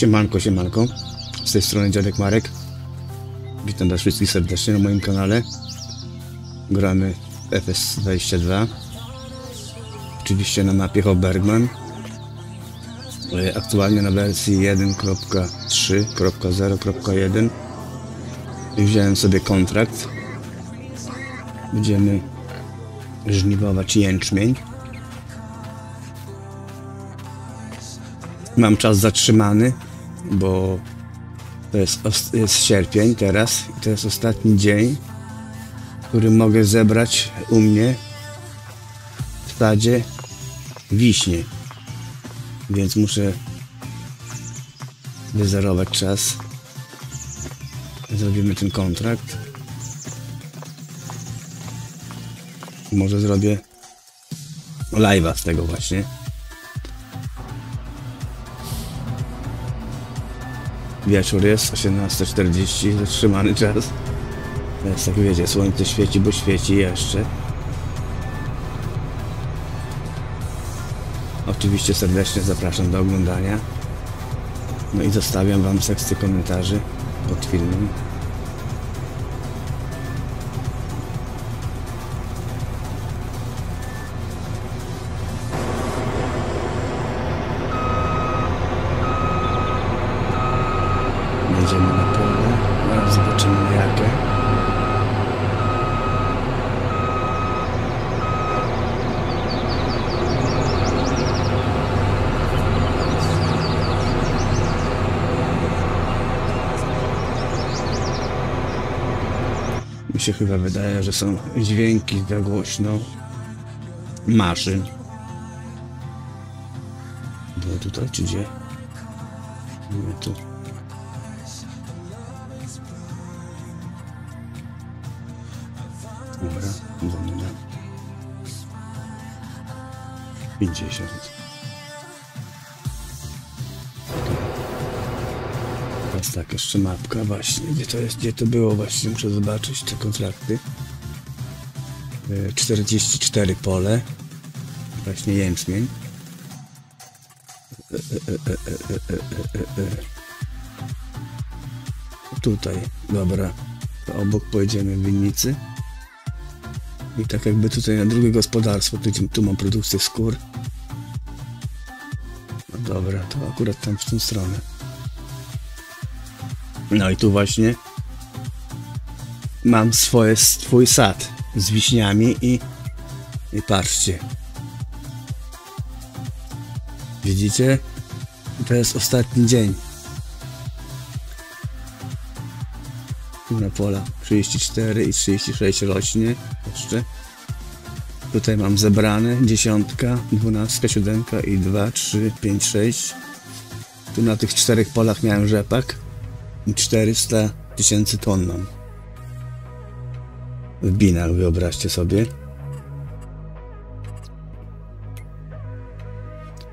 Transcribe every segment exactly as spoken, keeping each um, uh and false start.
Siemanko, siemanko, z tej strony Dziadek Marek. Witam was wszystkich serdecznie na moim kanale. Gramy F S dwadzieścia dwa. Oczywiście na mapie Hof Bergmann. Aktualnie na wersji jeden kropka trzy kropka zero kropka jeden. Wziąłem sobie kontrakt. Będziemy żniwować jęczmień. Mam czas zatrzymany, bo to jest, jest sierpień teraz i to jest ostatni dzień, który mogę zebrać u mnie w stadzie wiśnie, więc muszę wyzerować czas. Zrobimy ten kontrakt. Może zrobię live'a z tego właśnie. Wieczór jest, osiemnasta czterdzieści, zatrzymany czas. Teraz tak wiecie, słońce świeci, bo świeci jeszcze. Oczywiście serdecznie zapraszam do oglądania. No i zostawiam wam sekcję komentarzy pod filmem. Będziemy na pole, no, zobaczymy jakie. Mi się chyba wydaje, że są dźwięki za głośno maszyn. Było tutaj czy gdzie? Nie, tu. Dobra, dobra. pięćdziesiąt. Teraz tak, jeszcze mapka właśnie. Gdzie to jest? Gdzie to było właśnie? Muszę zobaczyć te kontrakty. czterdzieści cztery pole. Właśnie jęczmień. E, e, e, e, e, e, e. Tutaj, dobra. To obok pojedziemy w winnicy. I tak jakby tutaj na drugie gospodarstwo, tu, tu mam produkcję skór. No dobra, to akurat tam w tą stronę. No i tu właśnie mam swoje, swój sad z wiśniami i, i patrzcie. Widzicie? To jest ostatni dzień. Na pola trzydzieści cztery i trzydzieści sześć rośnie jeszcze. Tutaj mam zebrane dziesiątka, dwunastka, siódemka i dwa, trzy, pięć, sześć. Tu na tych czterech polach miałem rzepak i czterysta tysięcy ton mam w binach, wyobraźcie sobie.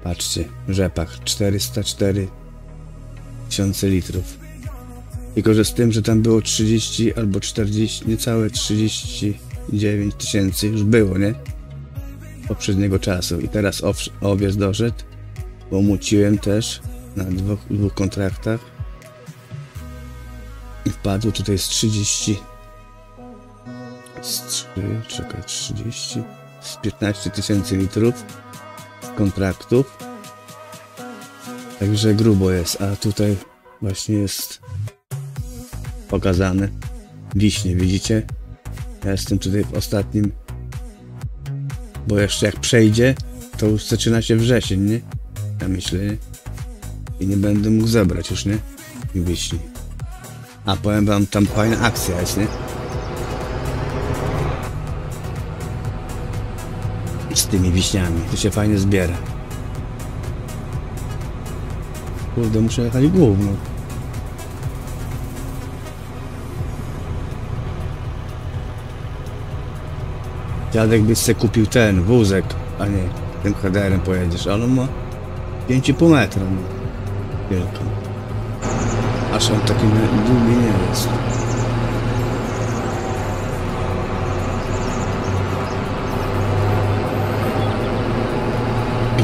Patrzcie, rzepak czterysta cztery tysiące litrów. Tylko że z tym, że tam było trzydzieści albo czterdzieści, niecałe trzydzieści dziewięć tysięcy już było, nie? Poprzedniego czasu. I teraz owiec doszedł, bo muciłem też na dwóch, dwóch kontraktach. I wpadło tutaj z trzydzieści... Z trzy, czekaj, trzydzieści... Z piętnaście tysięcy litrów kontraktów. Także grubo jest, a tutaj właśnie jest... pokazane wiśnie, widzicie? Ja jestem tutaj w ostatnim, bo jeszcze jak przejdzie, to już zaczyna się wrzesień, nie? Ja myślę, nie? I nie będę mógł zebrać już, nie? I wiśni. A powiem wam, tam fajna akcja jest, nie? Z tymi wiśniami, to się fajnie zbiera. Kurde, muszę jechać główną. Dziadek byś sobie kupił ten wózek, a nie tym H D R-em pojedziesz, ale on ma pięć i pół metra, no, wielką. Aż on taki długi nie jest.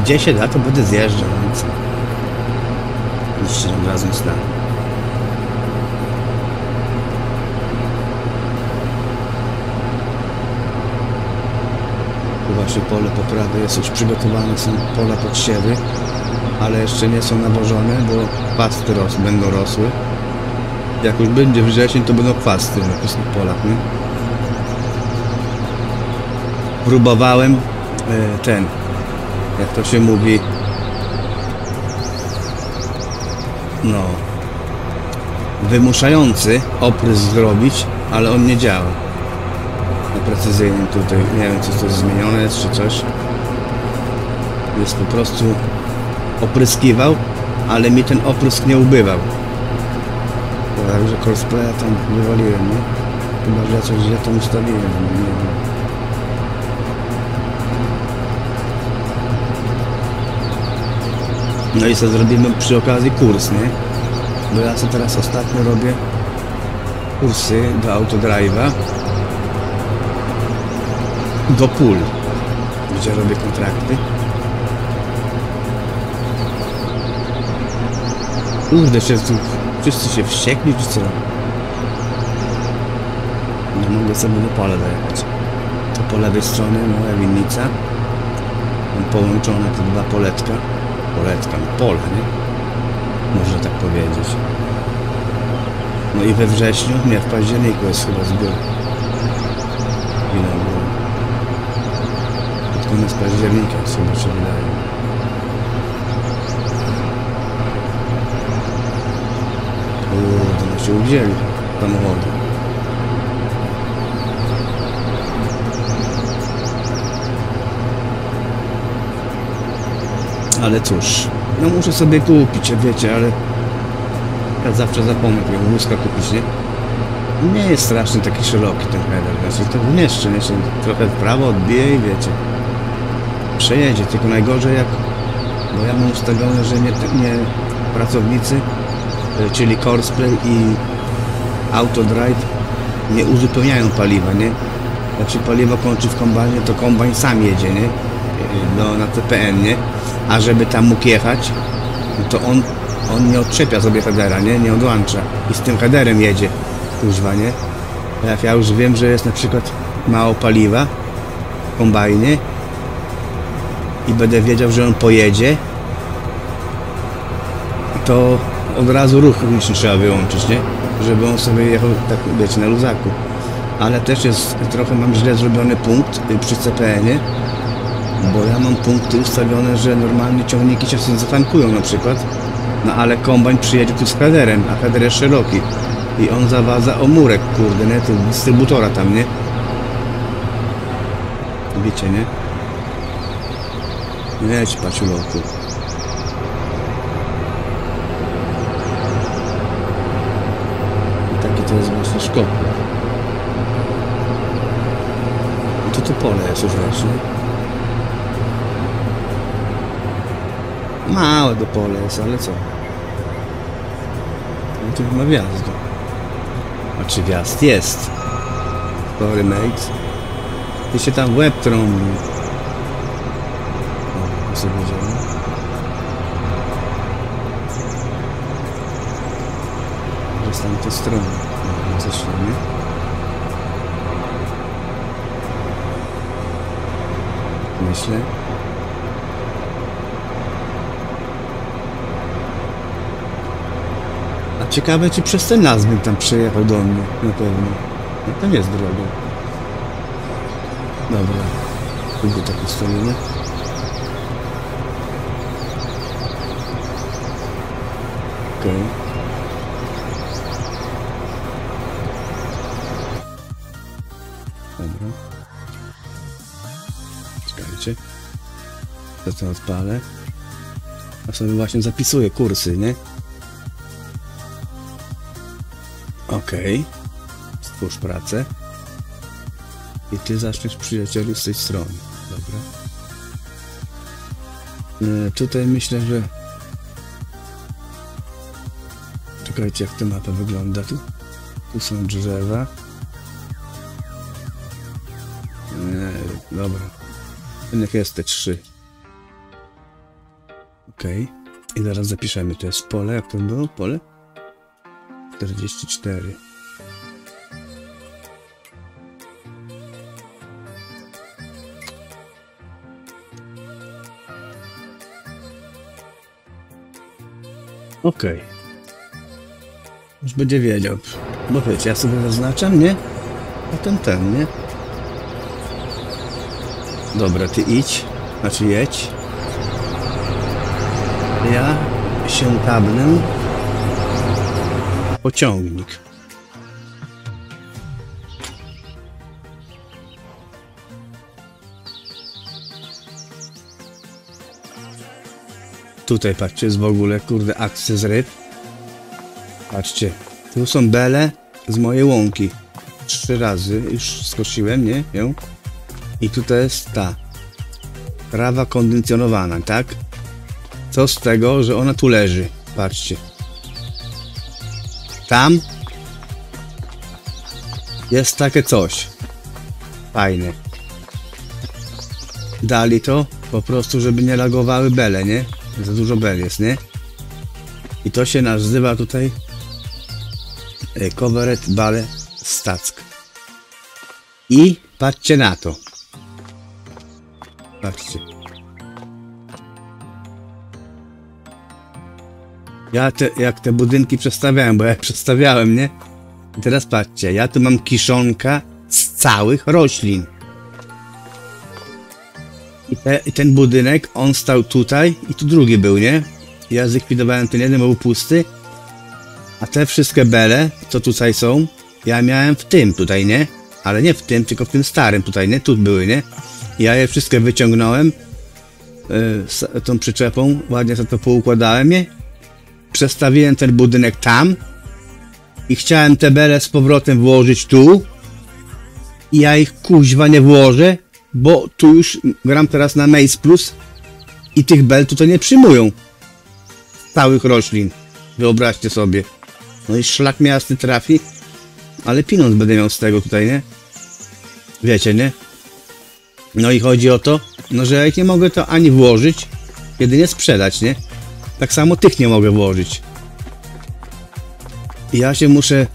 Gdzie się da, to będę zjeżdżał, więc niż się razem z nami. Wasze pole poprawy jest już przygotowane, są pola pod siewy, ale jeszcze nie są nawożone, bo pasty ros będą rosły. Jak już będzie wrzesień, to będą kwasty na tych polach, nie? Próbowałem ten, jak to się mówi, no, wymuszający oprys zrobić, ale on nie działa. Na precyzyjnym tutaj, nie wiem, czy to zmienione jest, czy coś. Jest po prostu opryskiwał, ale mi ten oprysk nie ubywał. Także Courseplaya tam wywaliłem, nie? Chyba, że ja coś źle tam ustawiłem, nie wiem. No i co zrobimy przy okazji kurs, nie? Bo ja co teraz ostatnio robię kursy do Autodrive'a, do pól, gdzie robię kontrakty. Kurde, się tu wszyscy się wściekli, czy co? No mogę sobie do pola dojechać. To po lewej stronie moja winnica. Mam połączone te dwa poletka. Poletka, pole, nie? Można tak powiedzieć. No i we wrześniu, nie, w październiku jest chyba zbiór. Ile było? Pod koniec października, w sumie się wydaje. Uuu, to my się uwzięli samochody. Ale cóż, no muszę sobie kupić, wiecie, ale ja zawsze zapomnę tego wózka kupić, nie? Nie jest strasznie taki szeroki ten header, znaczy to umieszczę, nie? Się trochę w prawo odbije i wiecie, przejedzie, tylko najgorzej jak, bo ja mam ustawione, że nie, nie pracownicy, czyli Courseplay i Autodrive nie uzupełniają paliwa, nie? Jak się paliwo kończy w kombajnie, to kombajn sam jedzie, nie? Do, na C P N, nie? A żeby tam mógł jechać, to on, on nie odczepia sobie headera, nie? Nie odłącza. I z tym headerem jedzie, kurwa, nie? Jak ja już wiem, że jest na przykład mało paliwa w kombajnie i będę wiedział, że on pojedzie, to od razu ruch ręczny trzeba wyłączyć, nie? Żeby on sobie jechał, tak wiecie, na luzaku. Ale też jest, trochę mam źle zrobiony punkt przy C P N-ie, bo ja mam punkty ustawione, że normalnie ciągniki się zatankują na przykład, no ale kombajn przyjedzie tu z headerem, a header jest szeroki i on zawadza o murek, kurde, nie? Dystrybutora tam, nie? Wiecie, nie? Leć, paciuloku. I taki to jest właśnie szkop. To to pole jest już rośnie. Małe do pole jest, ale co? No tu chyba wjazd. A czy wjazd jest? Sorry, mate. Ty się tam łeb trąbi. O, co powiedziałem? Że z tamtej strony. No, coś tam, nie? Myślę. Ciekawe, czy przez ten las bym tam przejechał do mnie, na pewno. No to nie jest droga. Dobra, tylko tak ustawimy. Okej. Okay. Dobra. Czekajcie. To to odpalę. A sobie właśnie zapisuję kursy, nie? Okej, stwórz pracę i ty zaczniesz, przyjacielu, z tej strony. Dobra. Yy, tutaj myślę, że... Czekajcie, jak ta mapa wygląda. Tu, tu są drzewa. Yy, dobra. Niech jest te trzy. Okej. I zaraz zapiszemy, to jest pole, jak to było? Pole? czterdzieści cztery. Okej. Okay. Już będzie wiedział. Bo wiecie, ja sobie zaznaczam, nie? Potem ten, nie? Dobra, ty idź. Znaczy jedź. Ja się tablem. Pociągnik. Tutaj patrzcie, jest w ogóle, kurde, akcja z ryb. Patrzcie, tu są bele z mojej łąki. Trzy razy już skosiłem, nie? Ją. I tutaj jest ta trawa kondycjonowana, tak? Co z tego, że ona tu leży? Patrzcie. Tam jest takie coś fajne. Dali to po prostu, żeby nie lagowały bele, nie? Za dużo bel jest, nie? I to się nazywa tutaj Covered Bale Stack. I patrzcie na to. Patrzcie. Ja te, jak te budynki przestawiałem, bo ja przestawiałem, nie? I teraz patrzcie, ja tu mam kiszonka z całych roślin. I, te, i ten budynek, on stał tutaj i tu drugi był, nie? Ja zlikwidowałem ten jeden, bo był pusty. A te wszystkie bele, co tutaj są, ja miałem w tym tutaj, nie? Ale nie w tym, tylko w tym starym tutaj, nie? Tu były, nie? Ja je wszystkie wyciągnąłem yy, tą przyczepą, ładnie sobie to poukładałem je. Przestawiłem ten budynek tam i chciałem te bele z powrotem włożyć tu. I ja ich kuźwa nie włożę, bo tu już gram teraz na Mace Plus i tych bel tutaj nie przyjmują. Całych roślin. Wyobraźcie sobie. No i szlak miasty trafi, ale pieniądz będę miał z tego tutaj, nie? Wiecie, nie? No i chodzi o to, no że ja ich nie mogę to ani włożyć, jedynie sprzedać, nie? Tak samo tych nie mogę włożyć. I ja się muszę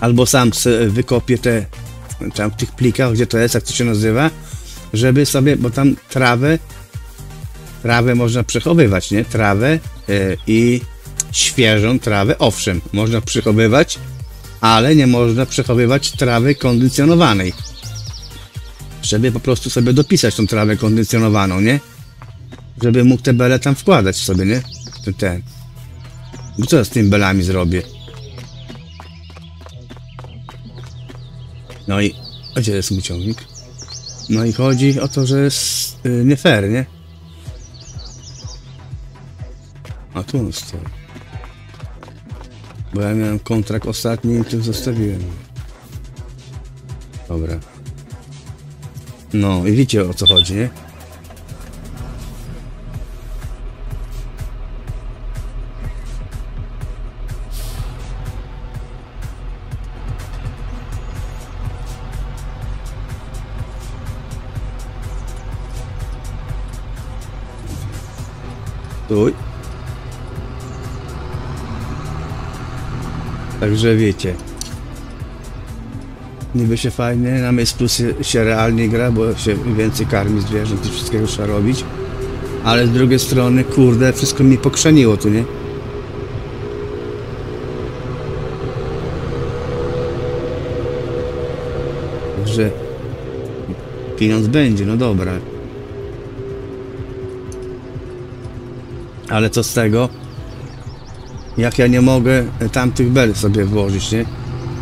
albo sam wykopię te tam w tych plikach, gdzie to jest, jak to się nazywa, żeby sobie, bo tam trawę trawę można przechowywać, nie? Trawę yy, i świeżą trawę, owszem, można przechowywać, ale nie można przechowywać trawy kondycjonowanej. Żeby po prostu sobie dopisać tą trawę kondycjonowaną, nie? Żeby mógł te bele tam wkładać sobie, nie? Ten, ten. Bo co ja z tymi belami zrobię? No i... A gdzie jest mój ciągnik? No i chodzi o to, że jest yy, nie fair, nie? A tu on stoi. Bo ja miałem kontrakt ostatni i tym zostawiłem. Dobra. No i wiecie o co chodzi, nie? Tuj. Także wiecie, niby się fajnie, na Mace Plus się realnie gra, bo się więcej karmi zwierząt i wszystkiego trzeba robić. Ale z drugiej strony, kurde, wszystko mi pokrzaniło tu, nie? Także pieniądz będzie, no dobra. Ale co z tego? Jak ja nie mogę tamtych bel sobie włożyć, nie?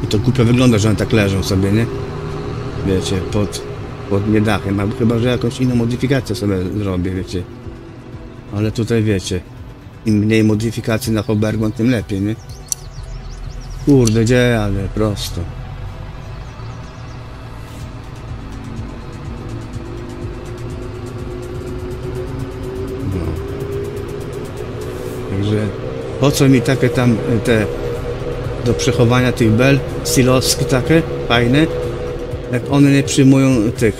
I to głupio wygląda, że one tak leżą sobie, nie? Wiecie, pod, pod niedachem, albo chyba, że jakąś inną modyfikację sobie zrobię, wiecie. Ale tutaj wiecie, im mniej modyfikacji na Hof Bergmann, tym lepiej, nie? Kurde, gdzie, ale prosto. No. Także... Po co mi takie tam te do przechowania tych bel, siloski takie fajne, jak one nie przyjmują tych,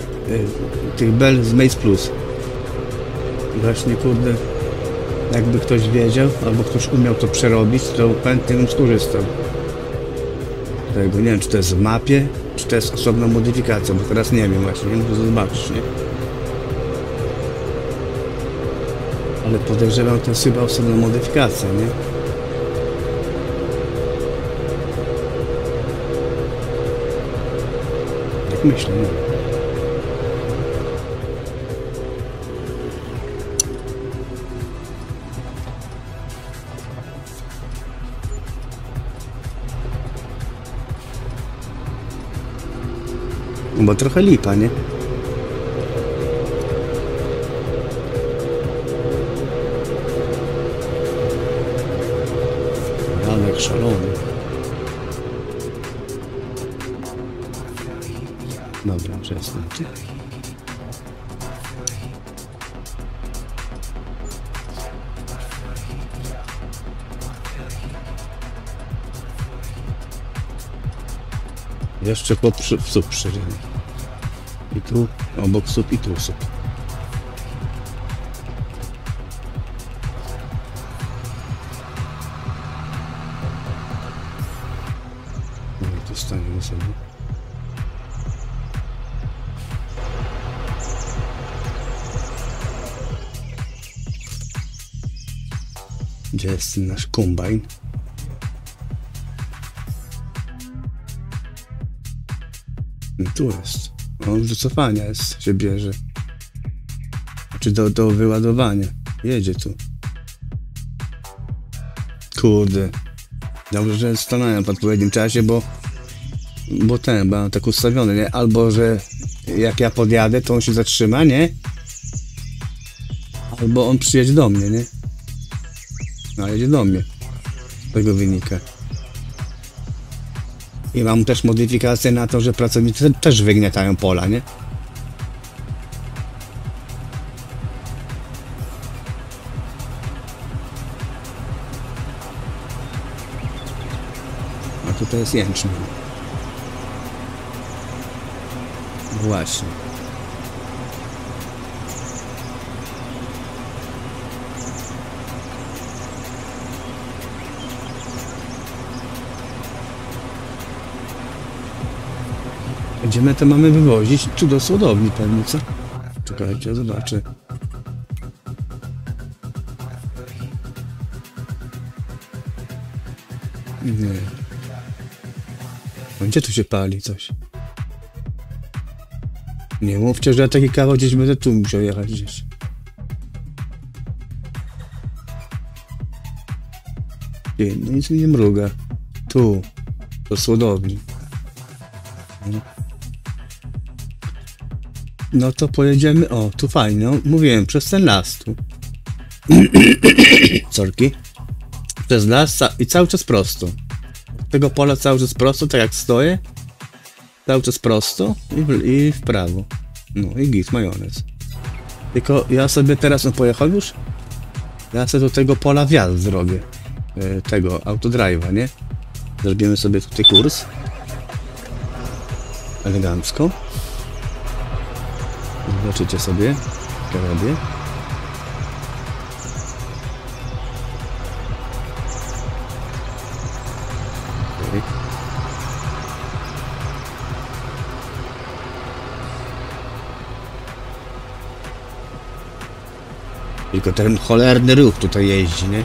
tych bel z Mace Plus. Właśnie kurde, Jakby ktoś wiedział, albo ktoś umiał to przerobić, to chętnie bym skorzystał. Tego nie wiem, czy to jest w mapie, czy to jest osobna modyfikacja, bo teraz nie wiem właśnie, nie muszę zobaczyć, nie? Ale podejrzewam, to jest chyba osobna modyfikacja, nie? Tak myślę, nie? Bo trochę lipa, nie? Ranek szalony. Dobra, przestań. Jeszcze po w sup przyjdziemy. I tu, obok sup i tu sup. No i tu staniemy sobie. Gdzie jest ten nasz kombajn? I tu jest. On do cofania jest, się bierze. Czy do, do wyładowania. Jedzie tu. Kurde. Dobrze, że stanąłem w odpowiednim czasie, bo... Bo ten, bo tak ustawiony, nie? Albo, że jak ja podjadę, to on się zatrzyma, nie? Albo on przyjedzie do mnie, nie? No, jedzie do mnie. Z tego wynika. I mam też modyfikację na to, że pracownicy też wygniatają pola, nie? A tutaj jest jęczmień. Właśnie. Gdzie my to mamy wywozić? Czy do słodowni pewnie, co? Czekajcie, zobaczę. Nie. No, gdzie tu się pali coś? Nie mówcie, że taki kawał gdzieś będę tu musiał jechać gdzieś. Nie, no nic nie mruga. Tu. Do słodowni. No to pojedziemy, o, tu fajnie, no, mówiłem, przez ten las tu. Sorki. Przez las i cały czas prosto. Tego pola cały czas prosto, tak jak stoję. Cały czas prosto i w, i w prawo. No i git, majonez. Tylko ja sobie teraz, no pojechał już? Ja sobie do tego pola wjazd zrobię. E, tego, autodrive'a, nie? Zrobimy sobie tutaj kurs. Elegancko. Zobaczycie sobie, co robię. Okay. Tylko ten cholerny ruch tutaj jeździ, nie?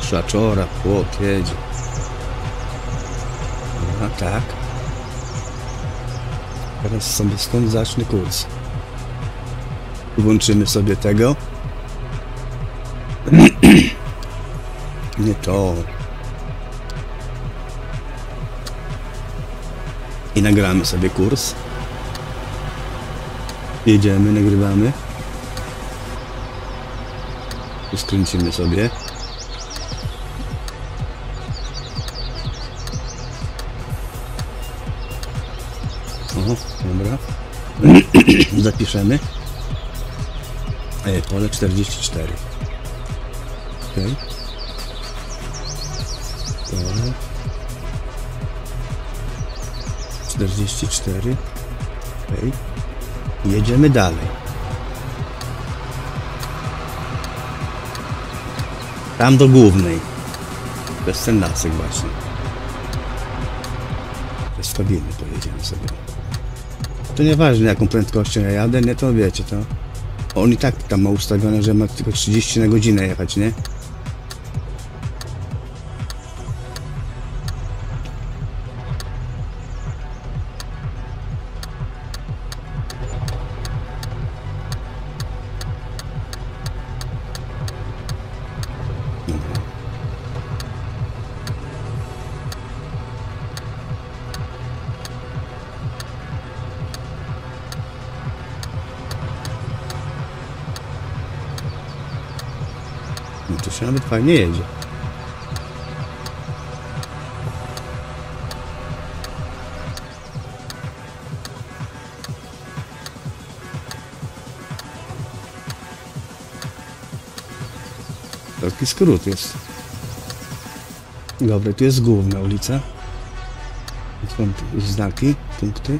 Krzaczora, płot jedzie. A tak. Teraz sobie stąd zacznę kurs. Włączymy sobie tego. Nie to. I nagramy sobie kurs. Jedziemy, nagrywamy. I skręcimy sobie. Dobra, zapiszemy. Ej, pole czterdzieści cztery. Ok. czterdzieści cztery. Okay. Jedziemy dalej. Tam do głównej. Bez ten lasek właśnie. Stabilny pojedziemy sobie. To nieważne jaką prędkością ja jadę, nie, to wiecie, to on i tak tam ma ustawione, że ma tylko trzydzieści na godzinę jechać, nie? To się nawet fajnie jedzie. Taki skrót jest. Dobra, tu jest główna ulica. Są znaki, punkty.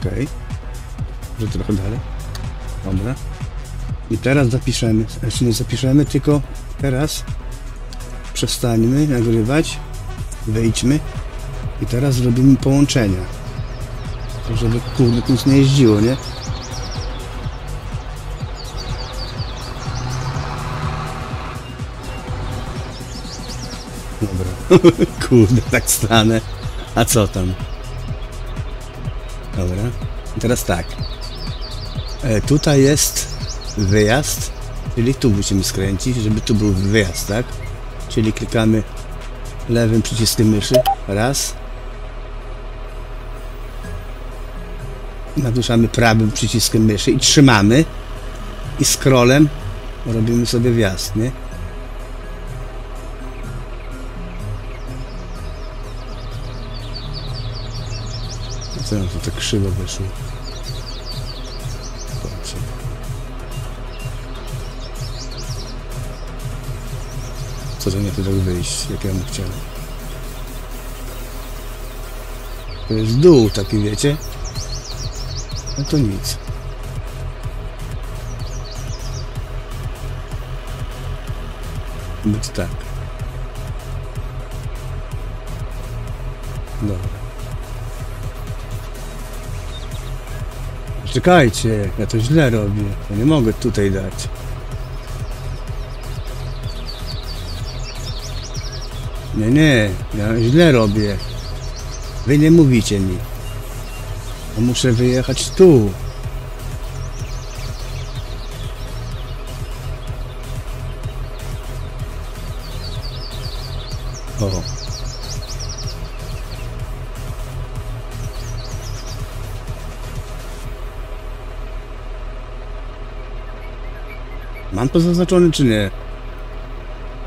Okej. Okay. Może trochę dalej. Dobra. I teraz zapiszemy, znaczy nie zapiszemy, tylko teraz przestańmy nagrywać, wyjdźmy i teraz zrobimy połączenia, żeby kurde nic nie jeździło, nie? Dobra, kurde, tak stanę, a co tam? Dobra, i teraz tak, e, tutaj jest wyjazd, czyli tu musimy skręcić, żeby tu był wyjazd, tak? Czyli klikamy lewym przyciskiem myszy, raz. Naduszamy prawym przyciskiem myszy i trzymamy. I scrollem robimy sobie wjazd, nie? Co nam to tak krzywo wyszło? Co do mnie tu tak wyjść, jak ja bym chciał. To jest dół taki, wiecie? No to nic. Być tak. Dobra. Czekajcie, ja to źle robię. Ja nie mogę tutaj dać. Nie, nie, ja źle robię. Wy nie mówicie mi. Ja muszę wyjechać tu. O. Mam to zaznaczone czy nie?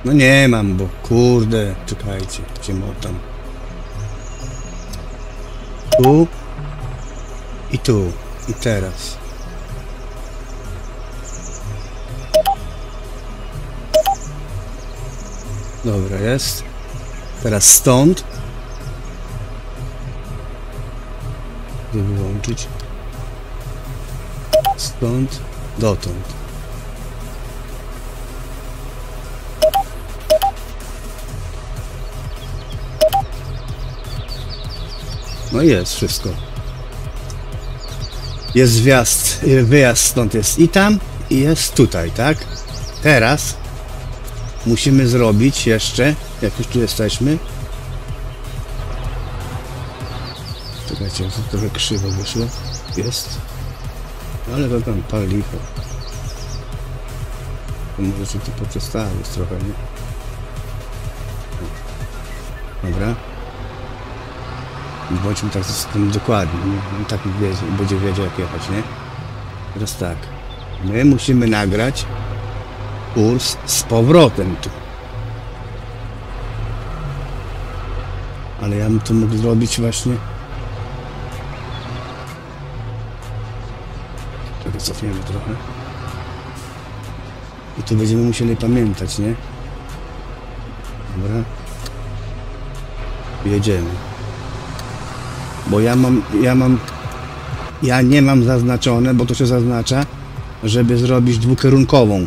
No nie mam, bo kurde, czekajcie, gdzie motam. Tu i tu i teraz. Dobra, jest. Teraz stąd. Żeby wyłączyć. Stąd dotąd. No jest wszystko. Jest wjazd, wyjazd stąd jest i tam, i jest tutaj, tak? Teraz musimy zrobić jeszcze, jak już tu jesteśmy. Czekajcie, to trochę krzywo wyszło. Jest. Ale to tam palicho. To może się tu poprzestała już trochę, nie? Dobra. Bądźmy tak z tym dokładnie, on tak będzie wiedział jak jechać, nie? Teraz tak, my musimy nagrać kurs z powrotem tu. Ale ja bym to mógł zrobić właśnie... Czekaj, cofniemy trochę. I tu będziemy musieli pamiętać, nie? Dobra. Jedziemy. Bo ja mam, ja mam, ja nie mam zaznaczone, bo to się zaznacza, żeby zrobić dwukierunkową.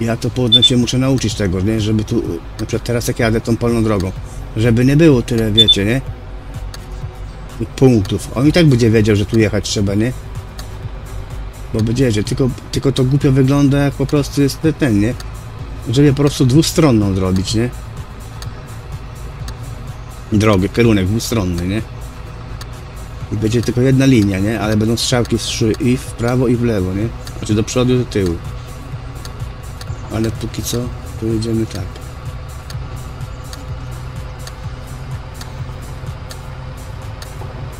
Ja to potem się muszę nauczyć tego, nie? Żeby tu, na przykład teraz jak jadę tą polną drogą, żeby nie było tyle, wiecie, nie? Punktów. On i tak będzie wiedział, że tu jechać trzeba, nie? Bo będzie, że tylko, tylko to głupio wygląda, jak po prostu jest ten, nie? Żeby po prostu dwustronną zrobić, nie? Drogę, kierunek dwustronny, nie? I będzie tylko jedna linia, nie? Ale będą strzałki szły i w prawo, i w lewo, nie? Znaczy do przodu, do tyłu. Ale póki co, to jedziemy tak.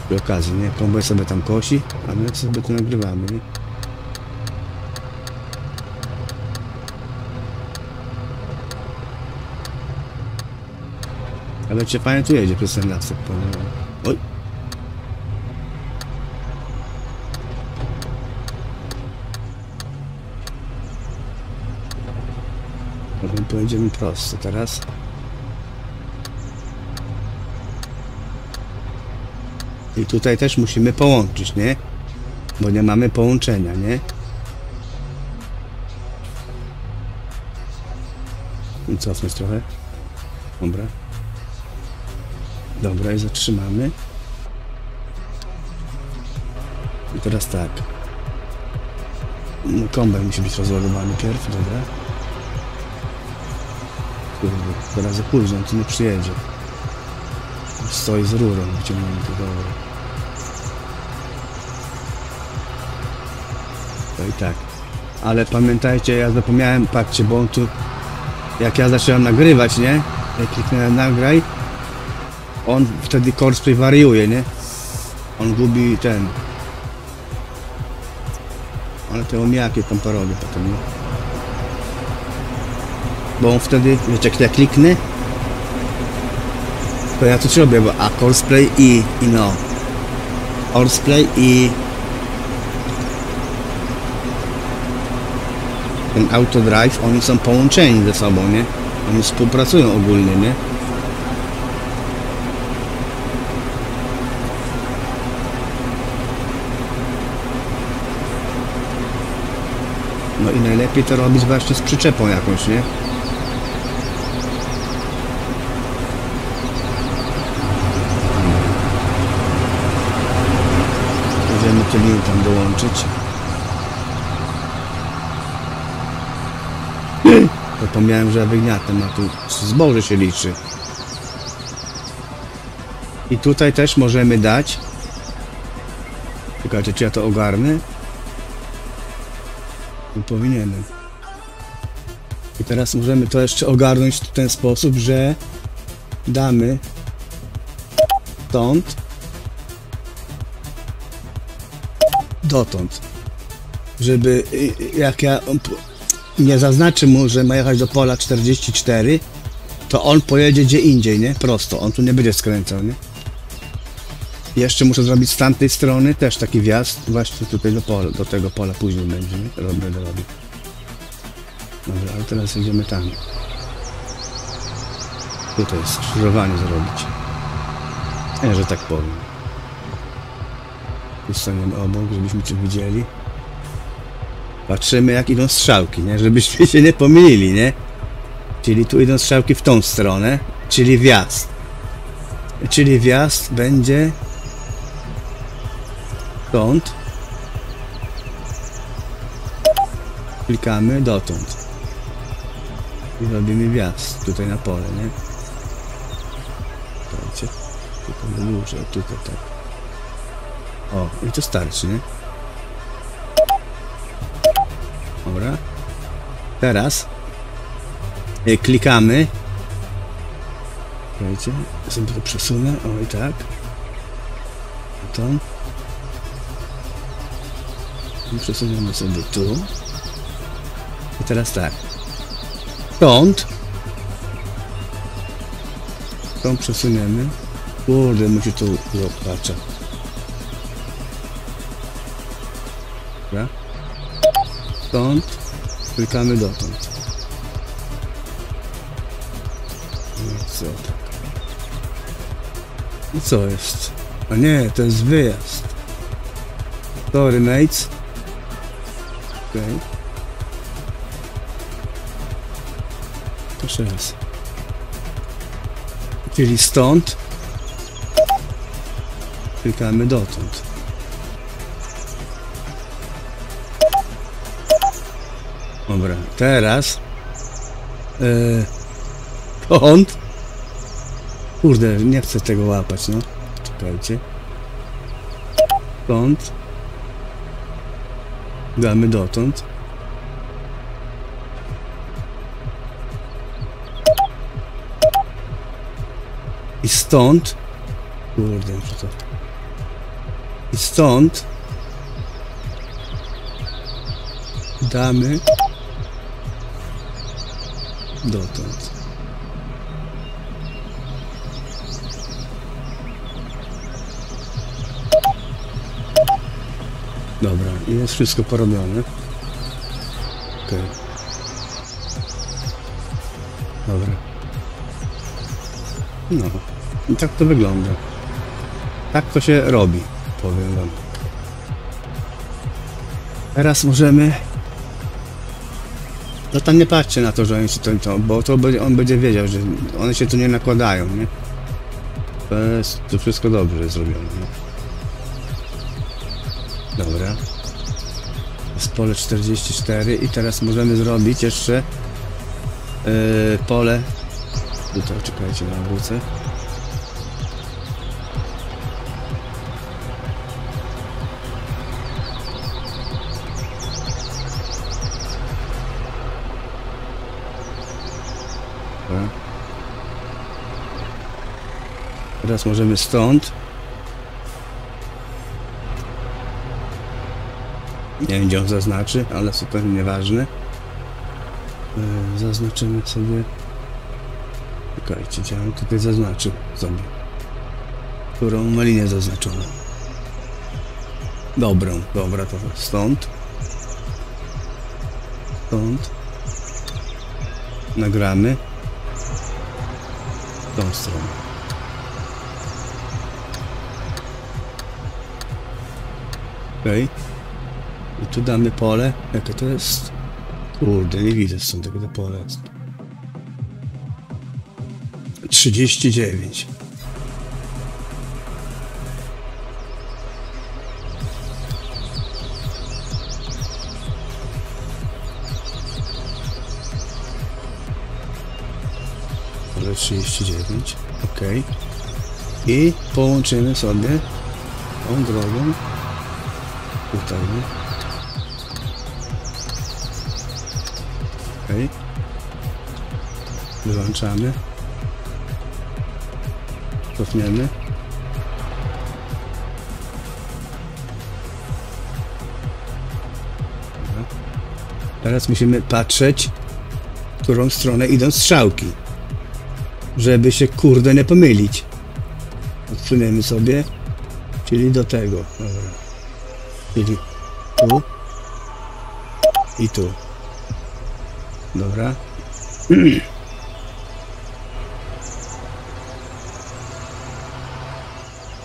Przy okazji, nie? Komboj sobie tam kosi, a my sobie to nagrywamy, nie? Ale czy fajnie tu jedzie przez ten lasek, po... Oj! Potem pojedziemy prosto teraz. I tutaj też musimy połączyć, nie? Bo nie mamy połączenia, nie? I cofnę trochę. Dobra. Dobra, i zatrzymamy. I teraz tak. Kombajn musi być rozładowany pierw, dobra. Kurde, teraz za późno, on tu nie przyjedzie. Stoi z rurą wyciągnięty, dobra. To i tak. Ale pamiętajcie, ja zapomniałem, patrzcie, bo on tu... Jak ja zacząłem nagrywać, nie? Jak kliknę nagraj, on wtedy Courseplay wariuje, nie? On gubi ten... Ale te omijaki tam porobię potem, nie? Bo on wtedy, wiecie, jak ja kliknę, to ja coś robię, bo a Courseplay i, i no Courseplay i ten Autodrive, oni są połączeni ze sobą, nie? Oni współpracują ogólnie, nie? No i najlepiej to robić właśnie z przyczepą jakąś, nie? Będziemy te linie tam dołączyć. Zapomniałem, że ja wygniatem, a tu zboże się liczy. I tutaj też możemy dać. Czekajcie, czy ja to ogarnę? Powinienem. I teraz możemy to jeszcze ogarnąć w ten sposób, że damy stąd dotąd, żeby jak ja nie zaznaczę mu, że ma jechać do pola czterdzieści cztery, to on pojedzie gdzie indziej, nie? Prosto, on tu nie będzie skręcał, nie? Jeszcze muszę zrobić z tamtej strony też taki wjazd, właśnie tutaj do, pola, do tego pola później będzie, nie? Robię, robię. Dobra, ale teraz idziemy tam. Tutaj jest skrzyżowanie zrobić. Nie, że tak powiem. Tu staniemy obok, żebyśmy cię widzieli. Patrzymy, jak idą strzałki, nie? Żebyśmy się nie pomylili, nie? Czyli tu idą strzałki w tą stronę, czyli wjazd. Czyli wjazd będzie stąd. Klikamy dotąd. I robimy wjazd tutaj na pole, nie? Słuchajcie, tylko wydłużę, tutaj tak. O, i to starczy, nie? Dobra. Teraz klikamy. Słuchajcie, sobie to przesunę, o i tak. To. I przesuwamy sobie tu. I teraz tak. Stąd. Tą przesuniemy. Kurde, musi tu zobaczyć. Dobra. Stąd. Klikamy dotąd. co? I co jest? A nie, to jest wyjazd. Sorry, mates. Okej. Jeszcze raz. Czyli stąd klikamy dotąd. Dobra, teraz yy, kąt. Kurde, nie chcę tego łapać, no. Czekajcie. Stąd damy dotąd. I stąd. Kurde, muszę to. I stąd damy dotąd. Dobra, i jest wszystko porobione. Okej. Dobra. No. I tak to wygląda. Tak to się robi, powiem wam. Teraz możemy... No tam nie patrzcie na to, że oni się to... to bo to będzie, on będzie wiedział, że one się tu nie nakładają, nie? To jest... To wszystko dobrze zrobione, nie? Dobra, jest pole czterdzieści cztery i teraz możemy zrobić jeszcze yy, pole tutaj, czekajcie na wrócę. Dobra. Teraz możemy stąd. Nie wiem, gdzie on zaznaczy, ale zupełnie nieważne. Yy, zaznaczymy sobie... Czekajcie, gdzie on tutaj zaznaczył sobie. Którą linię zaznaczono. Dobrą, dobra, to stąd. Stąd. Nagramy. Tą stronę. Okej. Okay. I tu damy pole. Jakie to jest? Kurde, nie widzę stąd, jakie to pole jest. trzydzieści dziewięć. Pole trzydzieści dziewięć. Ok. I połączymy sobie tą drogą tutaj. Okay. Wyłączamy. Cofniemy. Dobra. Teraz musimy patrzeć, w którą stronę idą strzałki, żeby się kurde nie pomylić. Odsuniemy sobie, czyli do tego. Dobra. Czyli tu i tu. Dobra.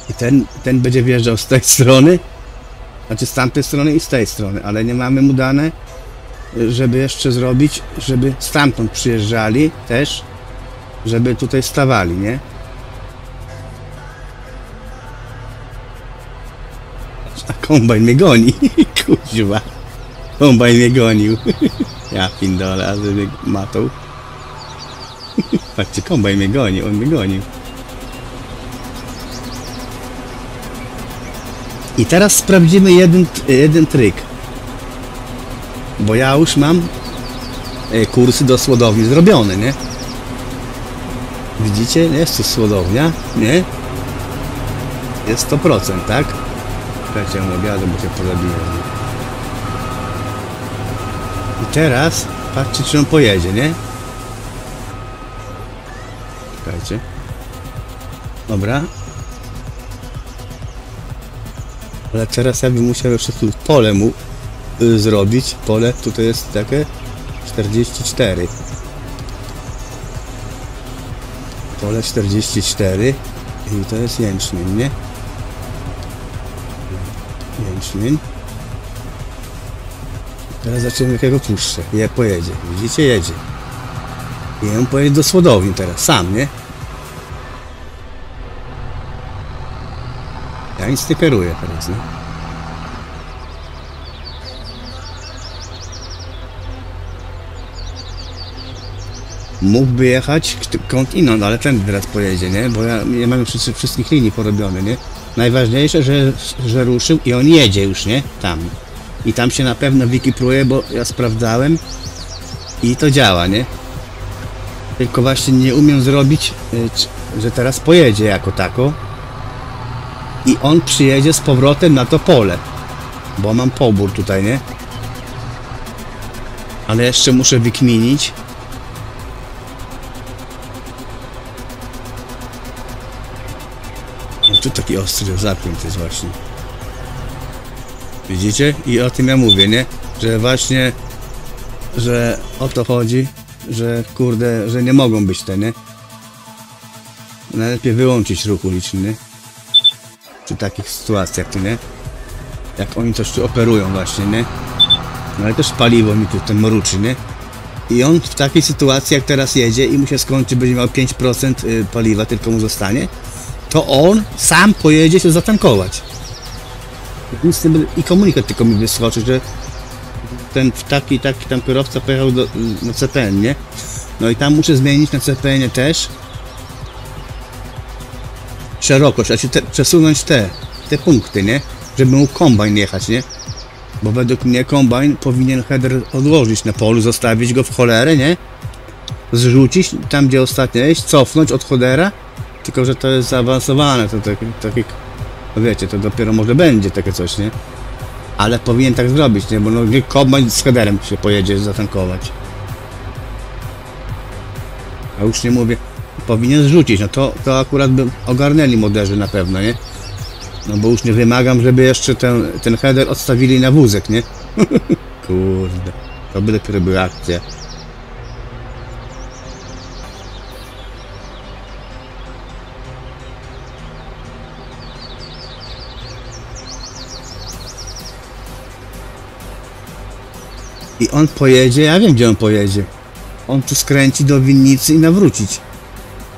I ten, ten będzie wjeżdżał z tej strony, znaczy z tamtej strony i z tej strony, ale nie mamy mu dane, żeby jeszcze zrobić, żeby stamtąd przyjeżdżali też, żeby tutaj stawali, nie? A kombajn mnie goni, kuźwa. Kombajn mnie gonił. Ja pindole, a żeby matą. Patrzcie, kombaj mnie goni, on mnie gonił. I teraz sprawdzimy jeden, jeden tryk. Bo ja już mam kursy do słodowni zrobione, nie? Widzicie? Jest tu słodownia, nie? Jest sto procent, tak? Czekajcie, ja mu obiadę, bo się pozabiję. I teraz patrzcie, czy on pojedzie, nie? Czekajcie. Dobra. Ale teraz ja bym musiał jeszcze tu pole mu y, zrobić. Pole tutaj jest takie czterdzieści cztery. pole czterdzieści cztery i to jest jęczmień, nie? Jęczmień. Teraz zobaczymy, jakiego puszczę. Je pojedzie. Widzicie? Jedzie. I on pojedzie do słodowni teraz. Sam, nie? Ja nic nie kieruję teraz, nie? Mógłby jechać kąt inąd, ale ten teraz pojedzie, nie? Bo ja nie mam wszyscy, wszystkich linii porobionych, nie? Najważniejsze, że, że ruszył i on jedzie już, nie? Tam. I tam się na pewno wykipruje, bo ja sprawdzałem i to działa, nie? Tylko właśnie nie umiem zrobić, że teraz pojedzie jako tako i on przyjedzie z powrotem na to pole, bo mam pobór tutaj, nie? Ale jeszcze muszę wykminić. No tu taki ostry zapięty jest właśnie. Widzicie? I o tym ja mówię, nie? Że właśnie, że o to chodzi, że kurde, że nie mogą być te, nie? Najlepiej wyłączyć ruch uliczny, nie? Przy takich sytuacjach, tu, nie? Jak oni coś tu operują właśnie, nie? No ale też paliwo mi tu ten mruczy, nie? I on w takiej sytuacji, jak teraz jedzie i mu się skończy, będzie miał pięć procent paliwa, tylko mu zostanie, to on sam pojedzie się zatankować. I komunikat tylko mi wyskoczy, że ten taki, taki tam kierowca pojechał do, na C P N, nie? No i tam muszę zmienić na C P N też szerokość, a się te, przesunąć te, te punkty, nie? Żeby mógł kombajn jechać, nie? Bo według mnie kombajn powinien header odłożyć na polu, zostawić go w cholerę, nie? Zrzucić tam, gdzie ostatnio jest, cofnąć od headera, tylko że to jest zaawansowane, to takie... takie wiecie, to dopiero może będzie takie coś, nie? Ale powinien tak zrobić, nie? Bo no nie kombajn z headerem się pojedzie zatankować. A już nie mówię, powinien zrzucić, no to, to akurat by ogarnęli moderzy na pewno, nie? No bo już nie wymagam, żeby jeszcze ten, ten header odstawili na wózek, nie? Kurde, to by dopiero była akcja. I on pojedzie, ja wiem, gdzie on pojedzie. On tu skręci do winnicy i nawrócić.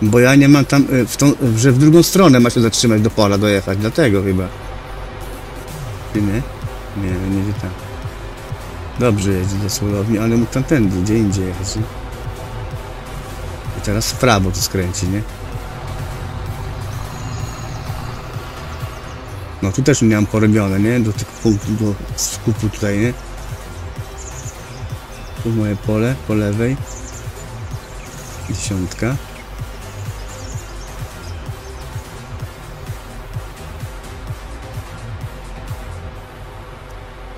Bo ja nie mam tam, w tą, że w drugą stronę ma się zatrzymać do pola, dojechać. Dlatego chyba. Nie? Nie, nie wiem tam. Dobrze jedzie do słodowni, ale mógł tamtędy, gdzie indziej jechać. Nie? I teraz w prawo tu skręci, nie? No tu też miałem porobione, nie? Do tych punktów, do skupu tutaj, nie? Tu moje pole, po lewej dziesiątka.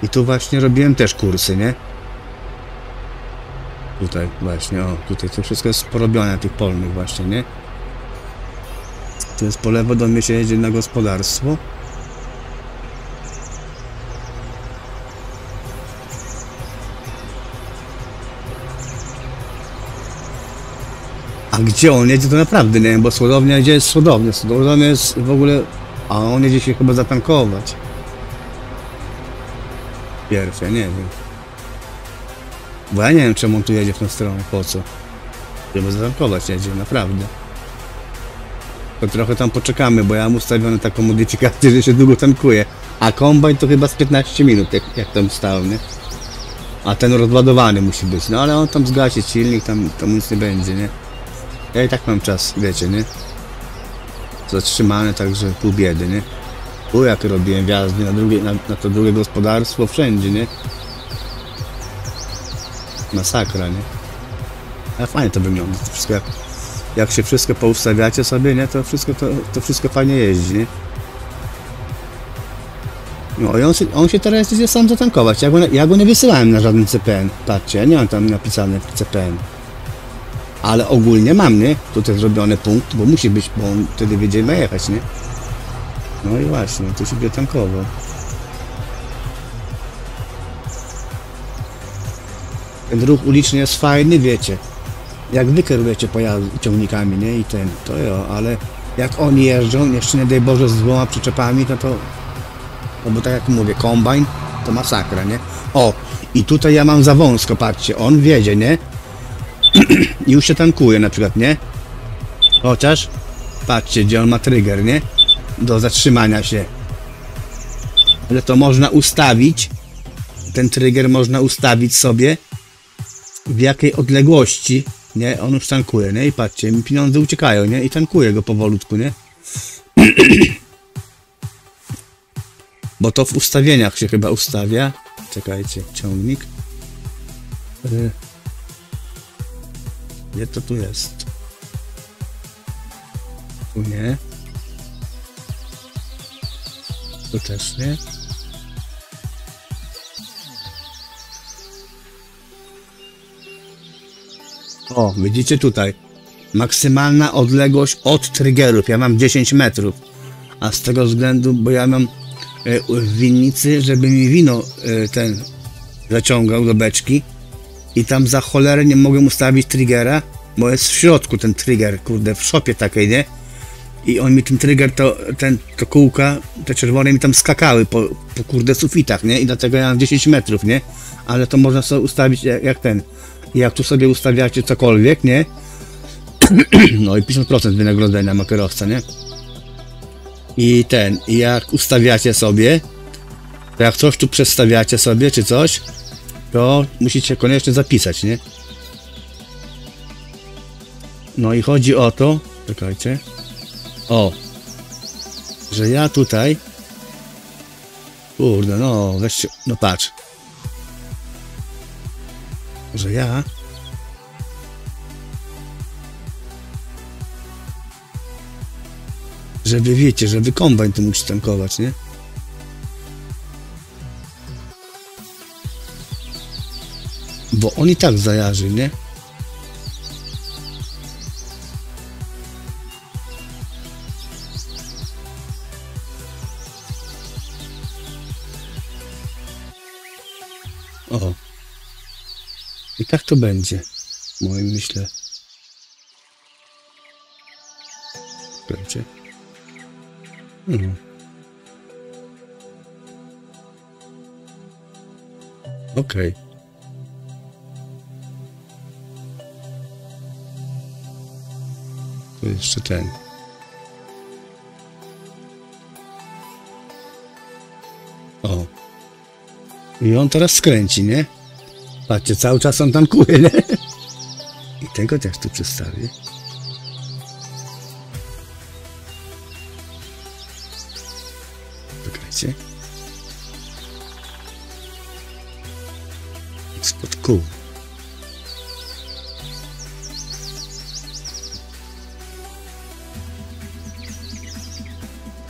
I tu właśnie robiłem też kursy, nie? Tutaj właśnie, o, tutaj to wszystko jest porobione na tych polnych właśnie, nie? To jest po lewo, do mnie się jedzie na gospodarstwo. A gdzie on jedzie, to naprawdę nie wiem, bo słodownia, gdzie jest słodownia? Słodownia jest w ogóle... A on jedzie się chyba zatankować. Pierwsze, nie wiem. Bo ja nie wiem, czemu on tu jedzie w tą stronę, po co? Chyba zatankować jedzie, naprawdę. To trochę tam poczekamy, bo ja mu ustawiony taką modyfikację, że się długo tankuje. A kombajn to chyba z piętnaście minut, jak, jak tam stał, nie? A ten rozładowany musi być, no ale on tam zgasi silnik, tam, tam nic nie będzie, nie? Ja i tak mam czas, wiecie, nie? Zatrzymany, także pół biedy, nie? Bo jak robiłem wjazdy na, drugie, na, na to drugie gospodarstwo, wszędzie, nie? Masakra, nie? Ale fajnie to wygląda, to wszystko, jak, jak się wszystko poustawiacie sobie, nie? To wszystko, to, to wszystko fajnie jeździ, nie? No i on się, on się teraz idzie sam zatankować, ja go, ja go nie wysyłałem na żaden C P N, patrzcie, ja nie mam tam napisane C P N. Ale ogólnie mam, nie? Tutaj zrobiony punkt, bo musi być, bo on wtedy będziemy jechać, nie? No i właśnie, tu się tankował. Ten ruch uliczny jest fajny, wiecie. jak wy kierujecie pojazd ciągnikami, nie? I ten, to jo, ale jak oni jeżdżą, jeszcze nie daj Boże z dwoma przyczepami, no to, no bo tak jak mówię, kombajn to masakra, nie? O, i tutaj ja mam za wąsko, patrzcie, on wiedzie, nie? I już się tankuje na przykład, nie? Chociaż, patrzcie, gdzie on ma trigger, nie? Do zatrzymania się. Ale to można ustawić, ten trigger można ustawić sobie, w jakiej odległości, nie? On już tankuje, nie? I patrzcie, mi pieniądze uciekają, nie? I tankuje go powolutku, nie? Bo to w ustawieniach się chyba ustawia. Czekajcie, ciągnik. Gdzie to tu jest? Tu nie. Tu też nie. O, widzicie tutaj. Maksymalna odległość od triggerów. Ja mam dziesięć metrów. A z tego względu, bo ja mam w winnicy, żeby mi wino ten zaciągał do beczki i tam za cholerę nie mogłem ustawić triggera, bo jest w środku ten trigger, kurde, w szopie takiej, nie? I on mi ten trigger, to, ten, to kółka, te czerwone mi tam skakały po, po kurde sufitach, nie? I dlatego ja mam dziesięć metrów, nie? Ale to można sobie ustawić jak, jak ten, jak tu sobie ustawiacie cokolwiek, nie? No i pięćdziesiąt procent wynagrodzenia ma kierowca, nie? I ten, jak ustawiacie sobie, to jak coś tu przestawiacie sobie, czy coś, to musicie koniecznie zapisać, nie? No i chodzi o to, czekajcie, o, że ja tutaj, kurde, no, weźcie, no patrz, że ja, żeby wiecie, żeby kombajn tu mógł tankować, nie? Bo on i tak zajarzy, nie? O! I tak to będzie, w moim myśle. Słuchajcie. Hmm. Okej. Okay. Tu jeszcze ten. O. I on teraz skręci, nie? Patrzcie, cały czas on tankuje, nie? I tego też tu przestawię. Spod kół.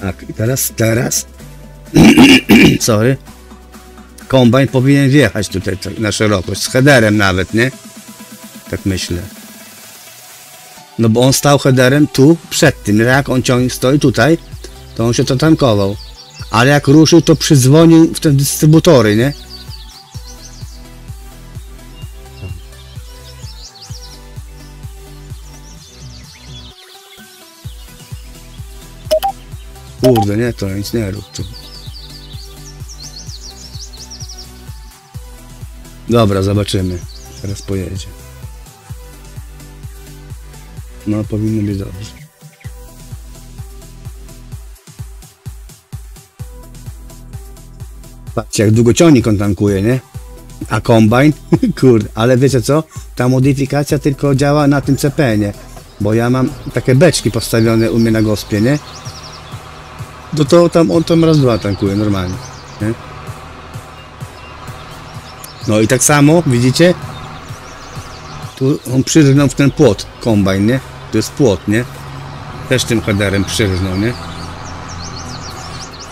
Tak, i teraz, teraz sorry, kombajn powinien wjechać tutaj tak, na szerokość, z headerem nawet, nie? Tak myślę. No bo on stał headerem tu, przed tym, jak on ciągnie, stoi tutaj, to on się to tankował. Ale jak ruszył, to przyzwonił w te dystrybutory, nie? Kurde, nie, to nic nie rób tu. Dobra, zobaczymy. Teraz pojedzie. No, powinno być dobrze. Patrzcie, jak długo ciągnik on tankuje, nie? A kombajn? Kurde, ale wiecie co? Ta modyfikacja tylko działa na tym C P N-ie, bo ja mam takie beczki postawione u mnie na gospie, nie? No to tam on tam raz, dwa tankuje normalnie, nie? No i tak samo, widzicie? Tu on przyrżnął w ten płot, kombajn, nie? To jest płot, nie? Też tym headerem przyrżnął, nie?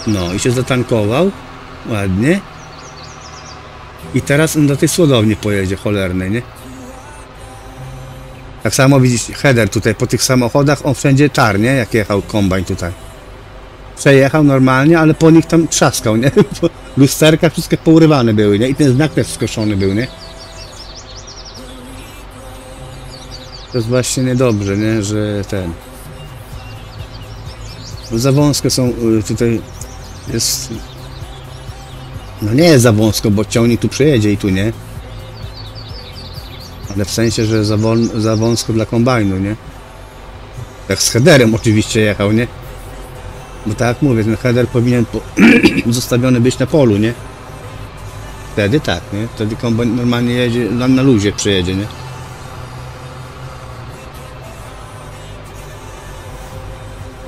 No i się zatankował. Ładnie. I teraz on do tej słodowni pojedzie, cholernej, nie? Tak samo widzicie, header tutaj po tych samochodach, on wszędzie czarnie, jak jechał kombajn tutaj. Przejechał normalnie, ale po nich tam trzaskał, nie? Lusterka wszystkie pourywane były, nie? I ten znak też skoszony był, nie? To jest właśnie niedobrze, nie? Że ten... Bo za wąsko są tutaj... Jest... No nie jest za wąsko, bo ciągnik tu przejedzie i tu nie. Ale w sensie, że za, wolno, za wąsko dla kombajnu, nie? Tak z headerem oczywiście jechał, nie? Bo tak jak mówię, ten header powinien po... zostawiony być na polu, nie? Wtedy tak, nie? Wtedy kombajn normalnie jedzie, na, na luzie przejedzie, nie?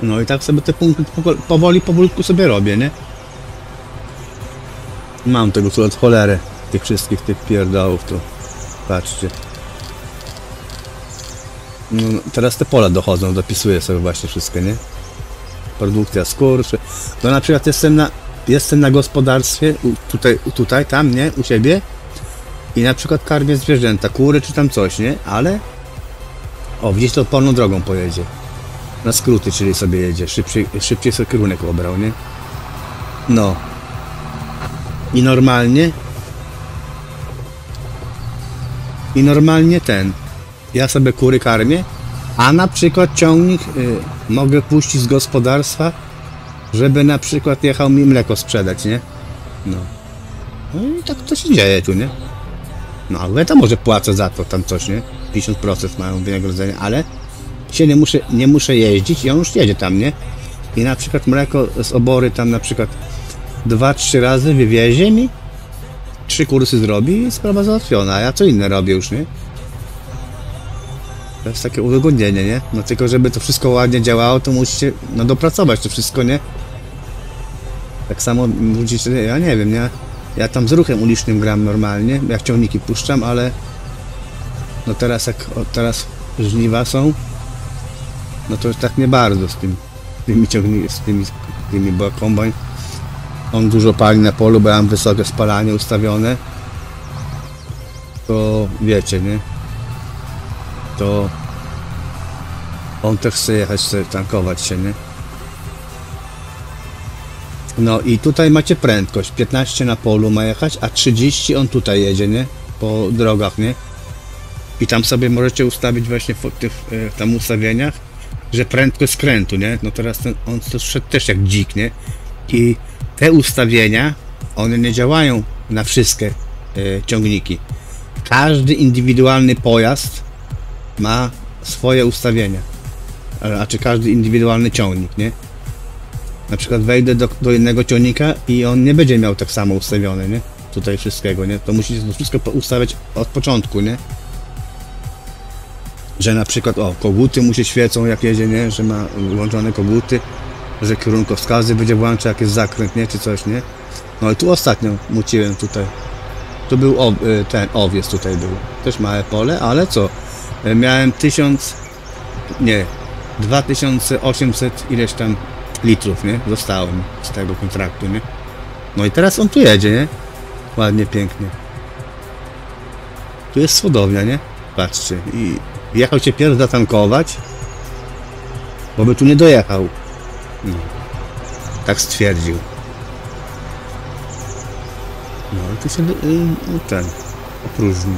No i tak sobie te punkty powoli, powolutku sobie robię, nie? Mam tego tu od cholery, tych wszystkich tych pierdołów tu. Patrzcie. No, no, teraz te pola dochodzą, dopisuję sobie właśnie wszystkie, nie? Produkcja z kurczy. No na przykład jestem na, jestem na gospodarstwie, u, tutaj, u, tutaj, tam, nie? U siebie. I na przykład karmię zwierzęta, kury czy tam coś, nie? Ale... O, gdzieś to polną drogą pojedzie. Na skróty, czyli sobie jedzie. Szybciej, szybciej sobie kierunek obrał, nie? No. I normalnie... I normalnie ten, ja sobie kury karmię, a na przykład ciągnik y, mogę puścić z gospodarstwa, żeby na przykład jechał mi mleko sprzedać, nie? No. No i tak to się dzieje tu, nie? No ale to może płacę za to tam coś, nie? pięćdziesiąt procent mają wynagrodzenie, ale się nie muszę, nie muszę jeździć i on już jedzie tam, nie? I na przykład mleko z obory tam na przykład dwa trzy razy wywiezie mi, trzy kursy zrobi i sprawa załatwiona, a ja co inne robię już, nie? To jest takie udogodnienie, nie? No tylko żeby to wszystko ładnie działało, to musicie no dopracować to wszystko, nie? Tak samo musicie, ja nie wiem, nie? Ja tam z ruchem ulicznym gram normalnie, jak ciągniki puszczam, ale no teraz jak teraz żniwa są, no to już tak nie bardzo z tym, tymi ciągnikami, z tymi, tymi bo kombajn on dużo pali na polu, bo ja mam wysokie spalanie ustawione, to wiecie, nie? To on też chce jechać, chce tankować się, nie? No i tutaj macie prędkość, piętnaście na polu ma jechać, a trzydzieści on tutaj jedzie, nie? Po drogach, nie? I tam sobie możecie ustawić właśnie w tych tam ustawieniach, że prędkość skrętu, nie? No teraz ten, on to szedł też jak dzik, nie? I te ustawienia, one nie działają na wszystkie y, ciągniki. Każdy indywidualny pojazd ma swoje ustawienia. A, a czy każdy indywidualny ciągnik, nie? Na przykład wejdę do, do innego ciągnika i on nie będzie miał tak samo ustawione, nie? Tutaj wszystkiego, nie? To musicie to wszystko ustawiać od początku, nie? Że na przykład, o, koguty mu się świecą jak jedzie, nie? Że ma włączone koguty. Że kierunkowskazy będzie włączał, jak jest zakręt, nie? Czy coś, nie? No i tu ostatnio muciłem tutaj. Tu był ob, ten owiec tutaj był. Też małe pole, ale co? Miałem tysiąc... Nie. dwa tysiące osiemset ileś tam litrów, nie? Zostało mi z tego kontraktu, nie? No i teraz on tu jedzie, nie? Ładnie, pięknie. Tu jest słodownia, nie? Patrzcie. I jechał się pierw zatankować, bo by tu nie dojechał. No. Tak stwierdził. No ale to się yy, yy, ten opróżnił.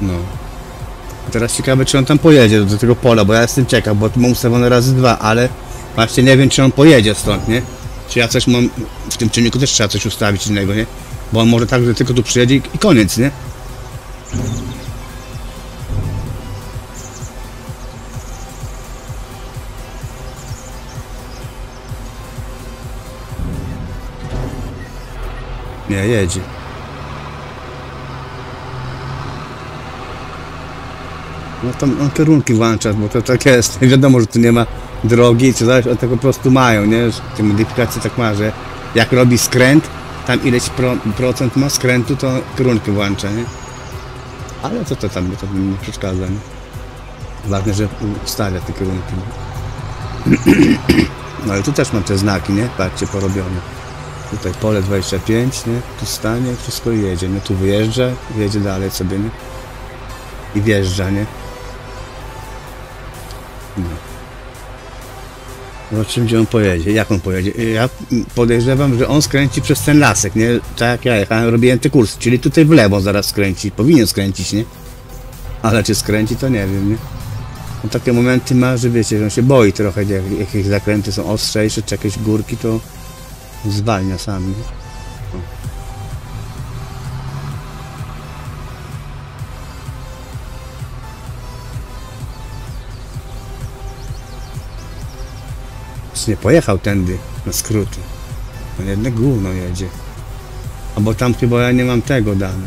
No. Teraz ciekawe, czy on tam pojedzie do tego pola, bo ja jestem ciekaw, bo tu mam ustawione razy dwa, ale właśnie nie wiem, czy on pojedzie stąd, nie? Czy ja coś mam... W tym czynniku też trzeba coś ustawić innego, nie? Bo on może tak, że tylko tu przyjedzie i koniec, nie? Nie, jedzie. No tam on kierunki włącza, bo to tak jest. Nie wiadomo, że tu nie ma drogi, czy zależy od tego po prostu mają, nie? Że te modyfikacje tak ma, że jak robi skręt, tam ileś pro, procent ma skrętu, to kierunki włącza, nie? Ale co to tam, bo to mi nie przeszkadza, nie? Ważne, że ustawia te kierunki. No ale tu też mam te znaki, nie? Patrzcie, porobione. Tutaj pole dwadzieścia pięć, nie? Tu stanie, wszystko jedzie, nie? Tu wyjeżdża, jedzie dalej sobie, nie? I wjeżdża, nie? Zobaczymy, gdzie on pojedzie, jak on pojedzie. Ja podejrzewam, że on skręci przez ten lasek, nie? Tak jak ja jechałem, robiłem te kursy, czyli tutaj w lewo zaraz skręci, powinien skręcić, nie? Ale czy skręci, to nie wiem, nie? On takie momenty ma, że wiecie, że on się boi trochę, jak jakieś zakręty są ostrzejsze, czy jakieś górki, to zwalnia sami, nie? Nie pojechał tędy na skróty. On jednak gówno jedzie. A bo tam chyba ja nie mam tego dane.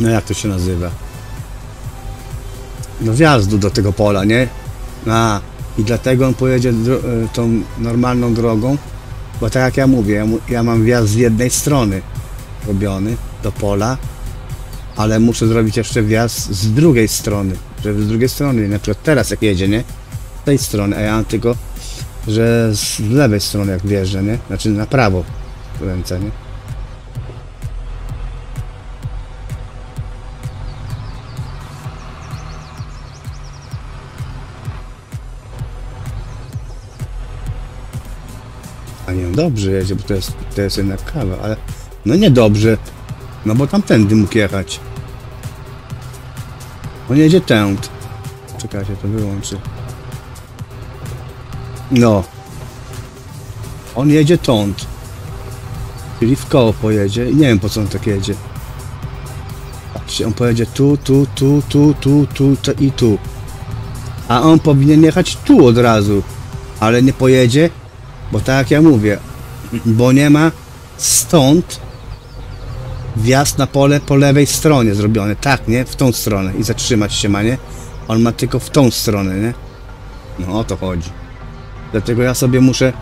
No jak to się nazywa? No wjazdu do tego pola, nie? A i dlatego on pojedzie tą normalną drogą, bo tak jak ja mówię, ja, mu, ja mam wjazd z jednej strony robiony do pola, ale muszę zrobić jeszcze wjazd z drugiej strony. Że z drugiej strony, na przykład teraz jak jedzie, nie? Z tej strony, a ja mam tylko, że z lewej strony jak wjeżdżę, nie? Znaczy na prawo ręce, nie? A nie, dobrze jedzie, bo to jest, to jest jednak kawa, ale no niedobrze, no bo tamtędy mógł jechać. On jedzie tęd. Czekajcie, to wyłączy. No. On jedzie tąd. Czyli w koło pojedzie. Nie wiem, po co on tak jedzie. Patrzcie, on pojedzie tu, tu, tu, tu, tu, tu, tu i tu. A on powinien jechać tu od razu. Ale nie pojedzie, bo tak jak ja mówię, bo nie ma stąd wjazd na pole po lewej stronie zrobiony, tak, nie? W tą stronę i zatrzymać się ma, nie? On ma tylko w tą stronę, nie? No o to chodzi. Dlatego ja sobie muszę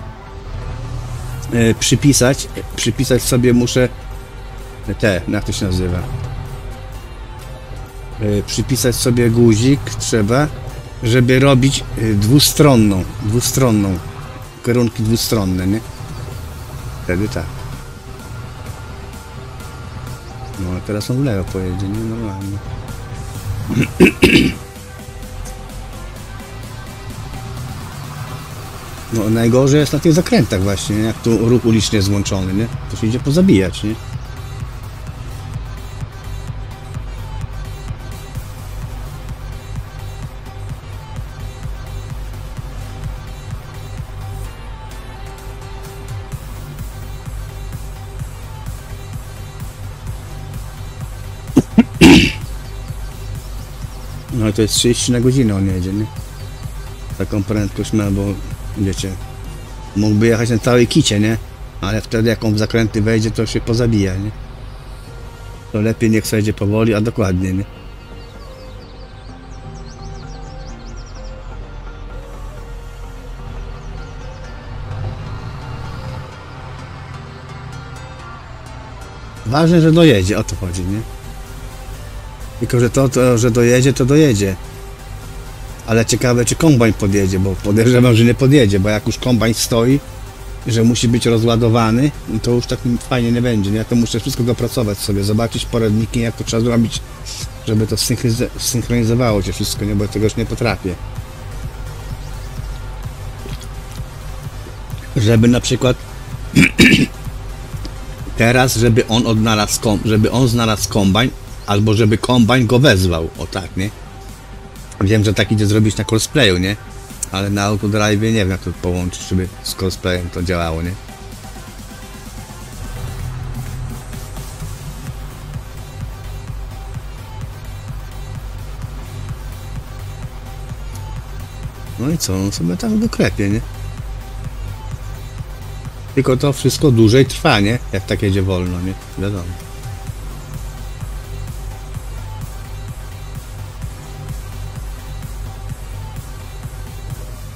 y, przypisać, przypisać sobie muszę te, jak to się nazywa? Y, przypisać sobie guzik, trzeba, żeby robić y, dwustronną, dwustronną, kierunki dwustronne, nie? Wtedy tak. No, teraz on w lewo pojedzie, nie? Normalnie. No, najgorzej jest na tych zakrętach właśnie, nie? Jak tu ruch uliczny jest włączony, nie? To się idzie pozabijać, nie? No to jest trzydzieści na godzinę on jedzie, nie? Taką prędkość ma, bo wiecie, mógłby jechać na całej kicie, nie? Ale wtedy jak on w zakręty wejdzie, to się pozabija, nie? To lepiej niech sobie jedzie powoli, a dokładnie, nie? Ważne, że dojedzie, o to chodzi, nie? Tylko, że to, to, że dojedzie, to dojedzie. Ale ciekawe, czy kombajn podjedzie, bo podejrzewam, że nie podjedzie, bo jak już kombajn stoi, że musi być rozładowany, to już tak fajnie nie będzie. Ja to muszę wszystko dopracować sobie, zobaczyć poradniki, jak to trzeba zrobić, żeby to synchronizowało się wszystko, nie? Bo tego już nie potrafię. Żeby na przykład teraz, żeby on odnalazł, żeby on znalazł kombajn, albo żeby kombajn go wezwał, o tak, nie? Wiem, że tak idzie zrobić na Courseplayu, nie? Ale na Autodrive nie wiem, jak to połączyć, żeby z Courseplajem to działało, nie? No i co, on sobie tam doklepie, nie? Tylko to wszystko dłużej trwa, nie? Jak tak jedzie wolno, nie? Wiadomo.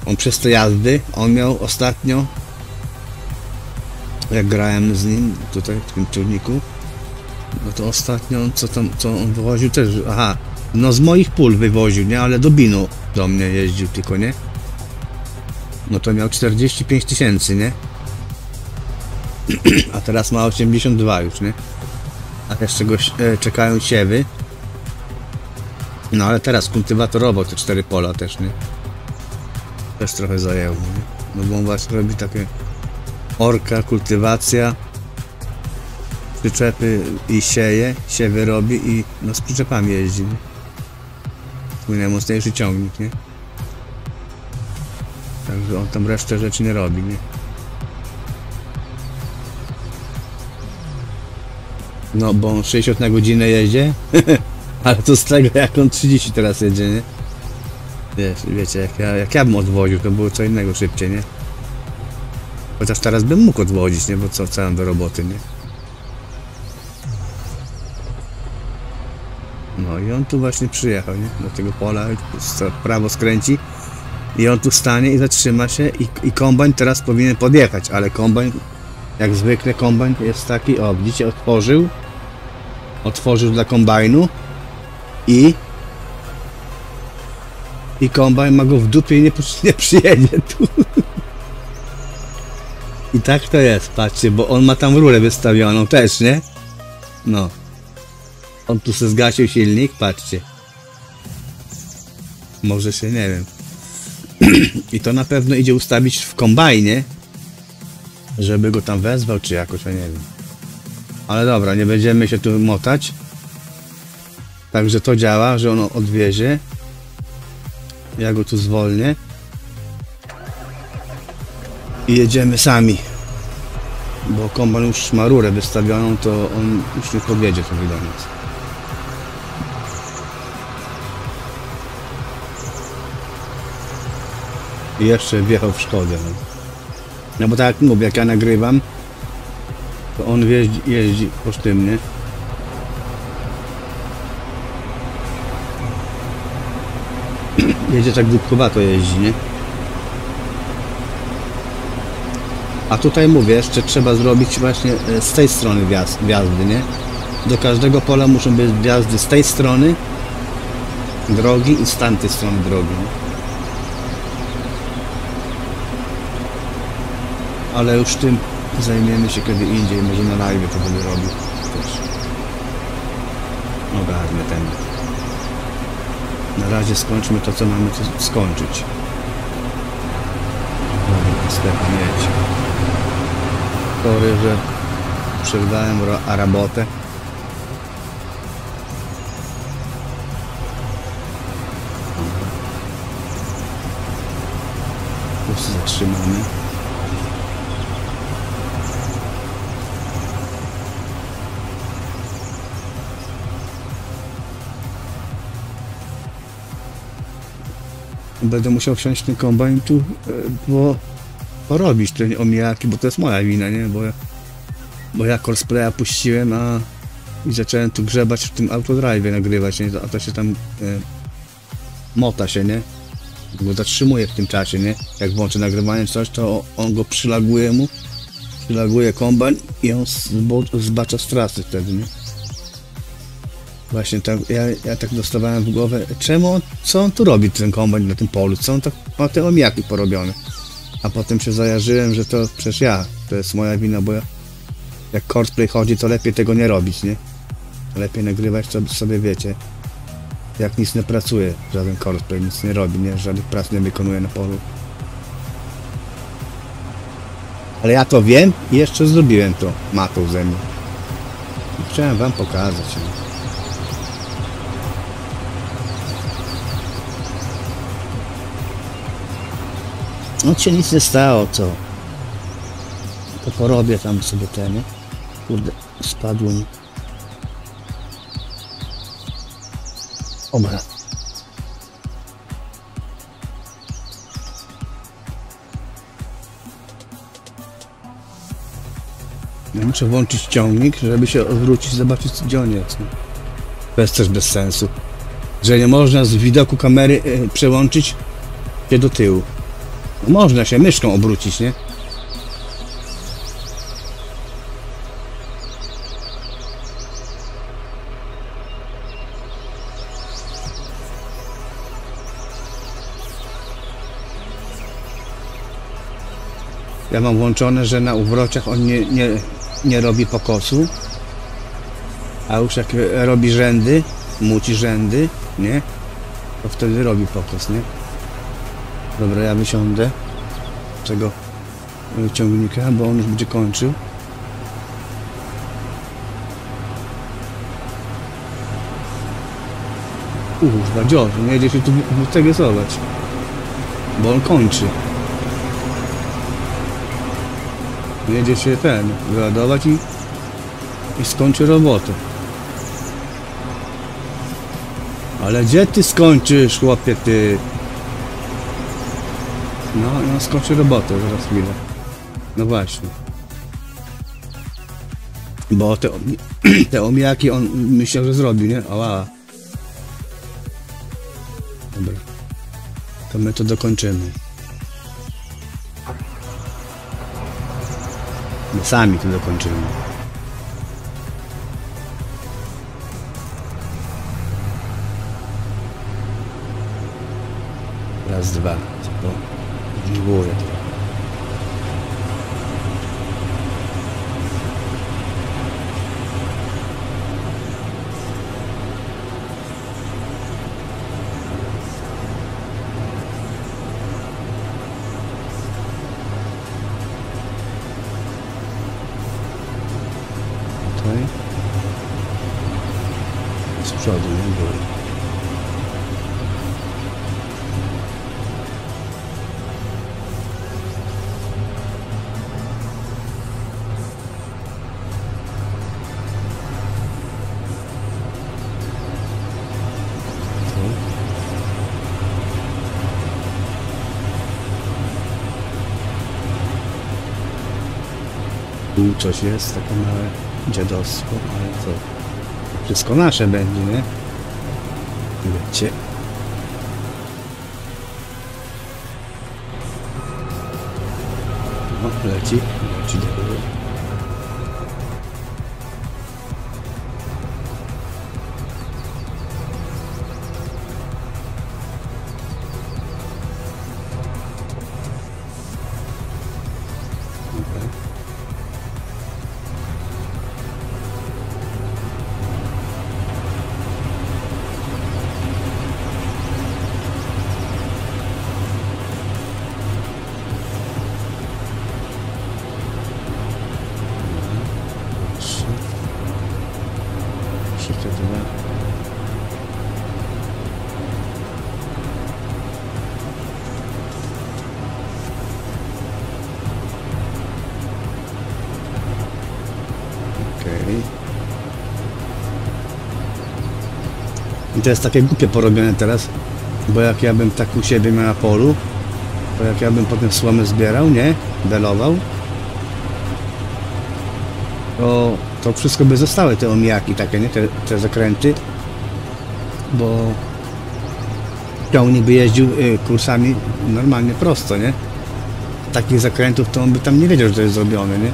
On przez te jazdy, on miał ostatnio, jak grałem z nim tutaj w tym turniku, no to ostatnio co tam, co on wywoził też, aha, no z moich pól wywoził, nie, ale do Binu do mnie jeździł tylko, nie, no to miał czterdzieści pięć tysięcy, nie, a teraz ma osiemdziesiąt dwa już, nie, a jeszcze go e, czekają siewy, no ale teraz kultywatorowo te cztery pola też, nie. też trochę zajęło, nie? No bo on właśnie robi takie orka, kultywacja, przyczepy i sieje, siewy robi i no z przyczepami jeździ, nie? Mój najmocniejszy ciągnik, nie? Także on tam resztę rzeczy nie robi, nie? No bo on sześćdziesiąt na godzinę jedzie, ale to z tego jak on trzydzieści teraz jedzie, nie? Wiesz, wiecie, jak ja, jak ja bym odwoził, to było co innego szybciej, nie? Chociaż teraz bym mógł odwozić, nie? Bo co, co mam do roboty, nie? No i on tu właśnie przyjechał, nie? Do tego pola, prawo skręci i on tu stanie i zatrzyma się i, i kombajn teraz powinien podjechać, ale kombajn, jak zwykle kombajn jest taki, o widzicie, otworzył, otworzył dla kombajnu i i kombajn ma go w dupie i nie, nie przyjedzie tu. I tak to jest, patrzcie, bo on ma tam rurę wystawioną też, nie? No. On tu se zgasił silnik, patrzcie. Może się, nie wiem. I to na pewno idzie ustawić w kombajnie, żeby go tam wezwał, czy jakoś, ja nie wiem. Ale dobra, nie będziemy się tu motać. Także to działa, że ono odwiezie. Ja go tu zwolnię. I jedziemy sami. Bo kombajn już ma rurę wystawioną, to on już nie podjedzie sobie do nas. I jeszcze wjechał w Szkodę. No bo tak jak mówię, jak ja nagrywam, to on jeździ, jeździ posztymnie. Jedzie tak głupkowato jeździ, nie? A tutaj mówię, jeszcze trzeba zrobić właśnie z tej strony wjazd, wjazdy, nie? Do każdego pola muszą być wjazdy z tej strony drogi i z tamtej strony drogi. Ale już tym zajmiemy się kiedy indziej, może na live to będę robił też. Ogarnę ten. Na razie skończmy to, co mamy tu skończyć. Mieć. Sorry, że przerwałem robotę. Już się zatrzymamy. Będę musiał wsiąść ten kombajn tu, bo porobić te omijaki, bo to jest moja wina, nie? Bo, bo ja Courseplaya puściłem, a i zacząłem tu grzebać w tym Autodrive'ie nagrywać, nie? A to się tam e, mota się, nie? Go zatrzymuje w tym czasie, nie? Jak włączę nagrywanie coś, to on go przylaguje mu, przylaguje kombajn i on zbacza z trasy wtedy, nie? Właśnie tak, ja, ja tak dostawałem w głowę, czemu, on, co on tu robi ten kombajn na tym polu, co on tak ma te omijaki porobione. A potem się zajarzyłem, że to przecież ja, to jest moja wina, bo ja, jak Courseplay chodzi, to lepiej tego nie robić, nie? Lepiej nagrywać, to sobie wiecie, jak nic nie pracuje, żaden Courseplay nic nie robi, nie? Żadnych prac nie wykonuje na polu. Ale ja to wiem i jeszcze zrobiłem to matą ze mną. I chciałem wam pokazać. Nie? No ci się nic nie stało, co? To porobię tam sobie te, nie? Kurde, spadło mi. Dobra. Ja muszę włączyć ciągnik, żeby się odwrócić, zobaczyć gdzie on jest. To jest też bez sensu. Że nie można z widoku kamery yy, przełączyć się do tyłu. Można się myszką obrócić, nie? Ja mam włączone, że na uwrociach on nie, nie, nie robi pokosu. A już jak robi rzędy, muci rzędy, nie? To wtedy robi pokos, nie? Dobra, ja wysiądę z tego ciągnika, bo on już będzie kończył. Kurwa, George, nie jedzie się tu wycegesować, bo on kończy. Jedzie się ten, wyładować i, i skończy robotę. Ale gdzie ty skończysz, chłopie, ty? No, no skończy robotę, zaraz chwilę. No właśnie. Bo te, te omijaki on myślał, że zrobi, nie? Ała. Dobra. To my to dokończymy. My sami to dokończymy. Raz, dwa. Dziękuję. Z przodu, nie było. Coś jest, takie małe dziadostwo, ale to wszystko nasze będzie, nie? Wiecie? No, leci, leci do góry. I to jest takie głupie porobione teraz, bo jak ja bym tak u siebie miał na polu, to jak ja bym potem słomę zbierał, nie? Belował, to, to wszystko by zostały te omijaki takie, nie? Te, te zakręty, bo ciągnik by jeździł y, kursami normalnie prosto, nie? Takich zakrętów to on by tam nie wiedział, że to jest zrobione, nie?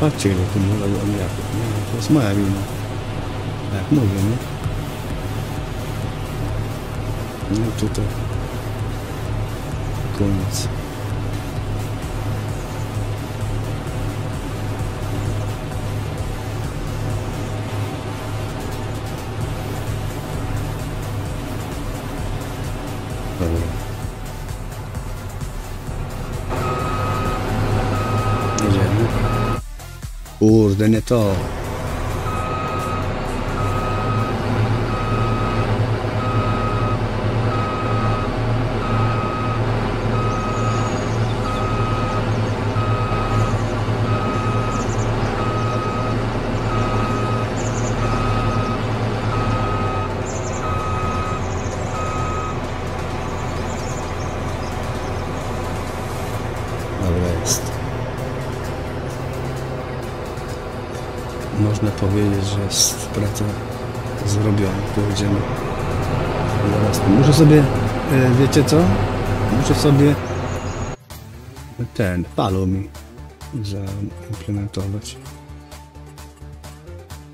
Patrzcie, ile tu mówię o mijaków, nie? To jest moja wina. Jak mówię, nie? No tutaj. Koniec. Dobra. Kurde, nie to. Można powiedzieć, że jest praca zrobiona. Pojedziemy. Muszę sobie, wiecie co? Muszę sobie ten palu mi zaimplementować.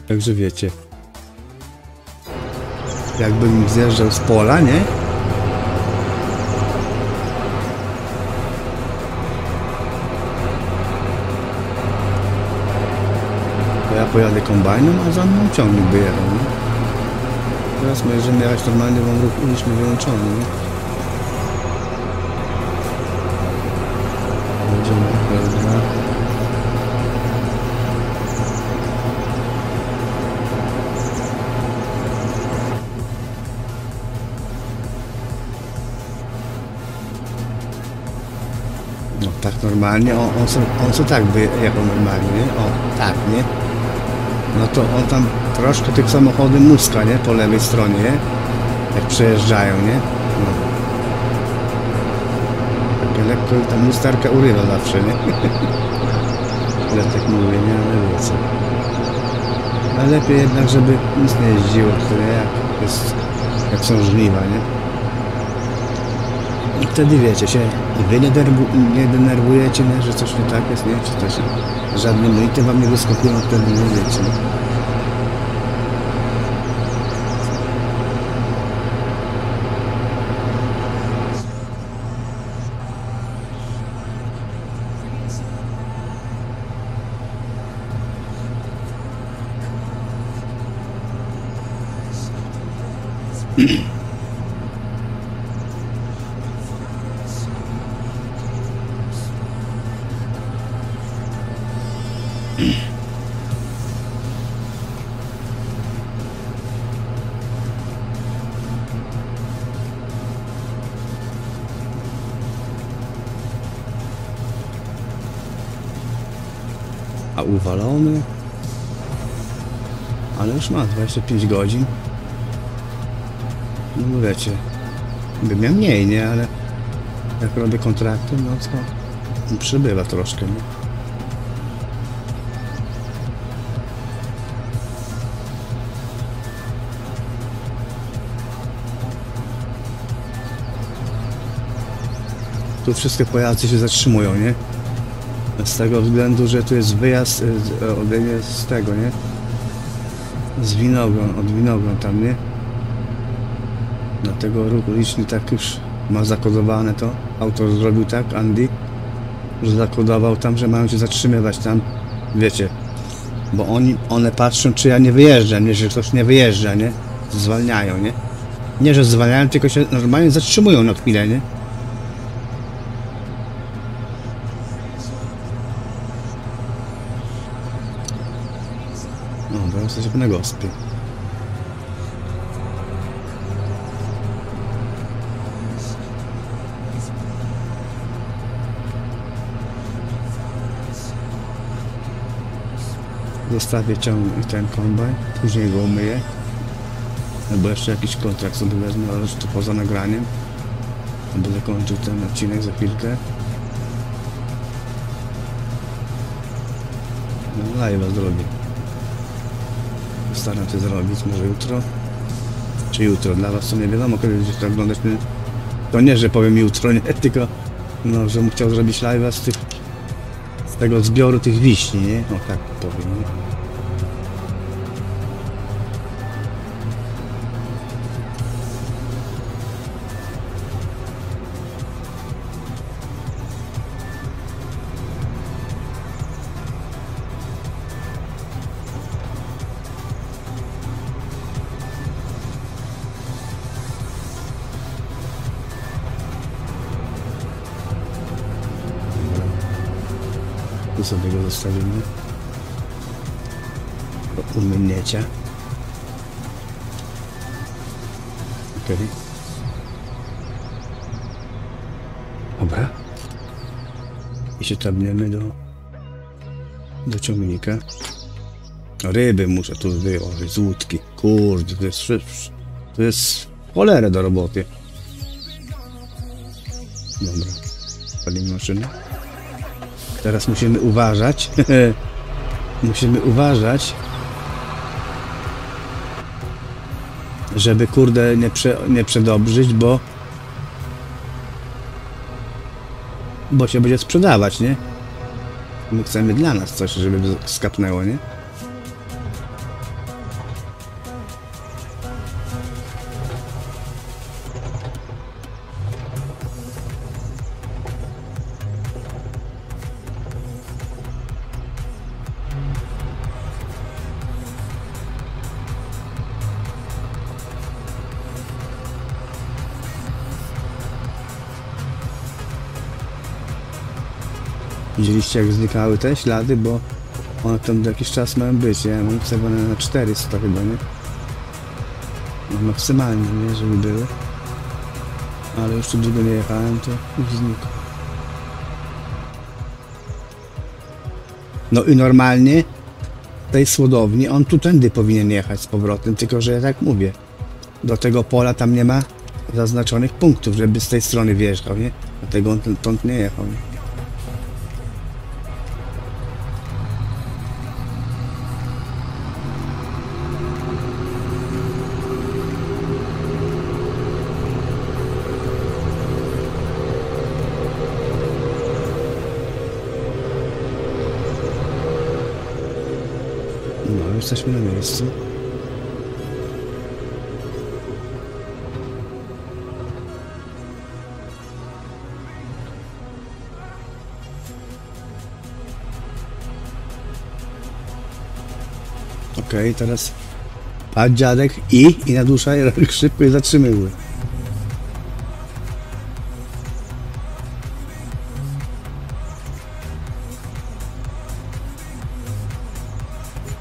Także wiecie, jakbym zjeżdżał z pola, nie? Pojadę kombajnem, a za mną ciągnik wyjechał. Teraz możemy jechać normalnie, bo ruch uliczny wyłączony. Będziemy prawda. No tak normalnie, on, on, co, on co tak wyjechał normalnie, nie? O, tak, nie? No to on tam troszkę tych samochodów muska, nie? Po lewej stronie, nie? Jak przejeżdżają, nie? No. Takie lekko ta mustarka urywa zawsze, nie? Ale tak mówię, nie? Ale wiecie. Ale lepiej jednak, żeby nic nie jeździło, które jak, jest, jak są żniwa, nie? I wtedy wiecie, się wy nie, derbu, nie denerwujecie, nie? Że coś nie tak jest, nie? Czy też żadne monity wam nie wyskakują, wtedy nie wiecie. Nie? A uwalony, ale już ma dwadzieścia pięć godzin. No wiecie, bym miał mniej, nie? Ale jak robię kontrakty, no to przybywa troszkę, nie? Tu wszystkie pojazdy się zatrzymują, nie? Z tego względu, że tu jest wyjazd ode z tego, nie? Z Winogron, od Winogron tam, nie? Dlatego ruch uliczny tak już ma zakodowane to. Autor zrobił tak, Andy, że zakodował tam, że mają się zatrzymywać tam, wiecie. Bo oni, one patrzą, czy ja nie wyjeżdżam, nie? Że ktoś nie wyjeżdża, nie? Zwalniają, nie? Nie, że zwalniają, tylko się normalnie zatrzymują na chwilę, nie? Jesteśmy na gospie. Zostawię ciąg i ten kombajn, później go umyję. Albo jeszcze jakiś kontrakt sobie wezmę, ale to poza nagraniem. Albo zakończył ten odcinek za chwilkę. No live'a zrobię. Staram się zrobić, może jutro, czy jutro, dla was to nie wiadomo, kiedy będziecie to oglądać, to nie, że powiem jutro, nie, tylko, no, że chciał zrobić live'a z tych, z tego zbioru tych wiśni, nie, no tak powiem, nie? Sobie go zostawimy do umynięcia. Okej. Okay. Dobra. I się tabniemy do, do ciągnika. Ryby muszę tu wyłożyć z łódki. Kurde, to jest, to jest cholerę do roboty. Dobra. Palimy maszynę. Teraz musimy uważać. Musimy uważać, żeby kurde nie, prze, nie przedobrzyć, bo bo się będzie sprzedawać, nie? My chcemy dla nas coś, żeby skapnęło, nie? Widzieliście, jak znikały te ślady, bo one tam do jakiś czas mają być, ja mam ustawione na czterysta chyba, nie? No maksymalnie, nie? Żeby były. Ale już tu długo nie jechałem, to już znikło. No i normalnie w tej słodowni on tu tędy powinien jechać z powrotem, tylko że ja tak mówię. Do tego pola tam nie ma zaznaczonych punktów, żeby z tej strony wjeżdżał, nie? Dlatego on stąd nie jechał, nie? No, jesteśmy na miejscu. Okej, okay, teraz padł dziadek i, i naduszaj szybko i zatrzymyły.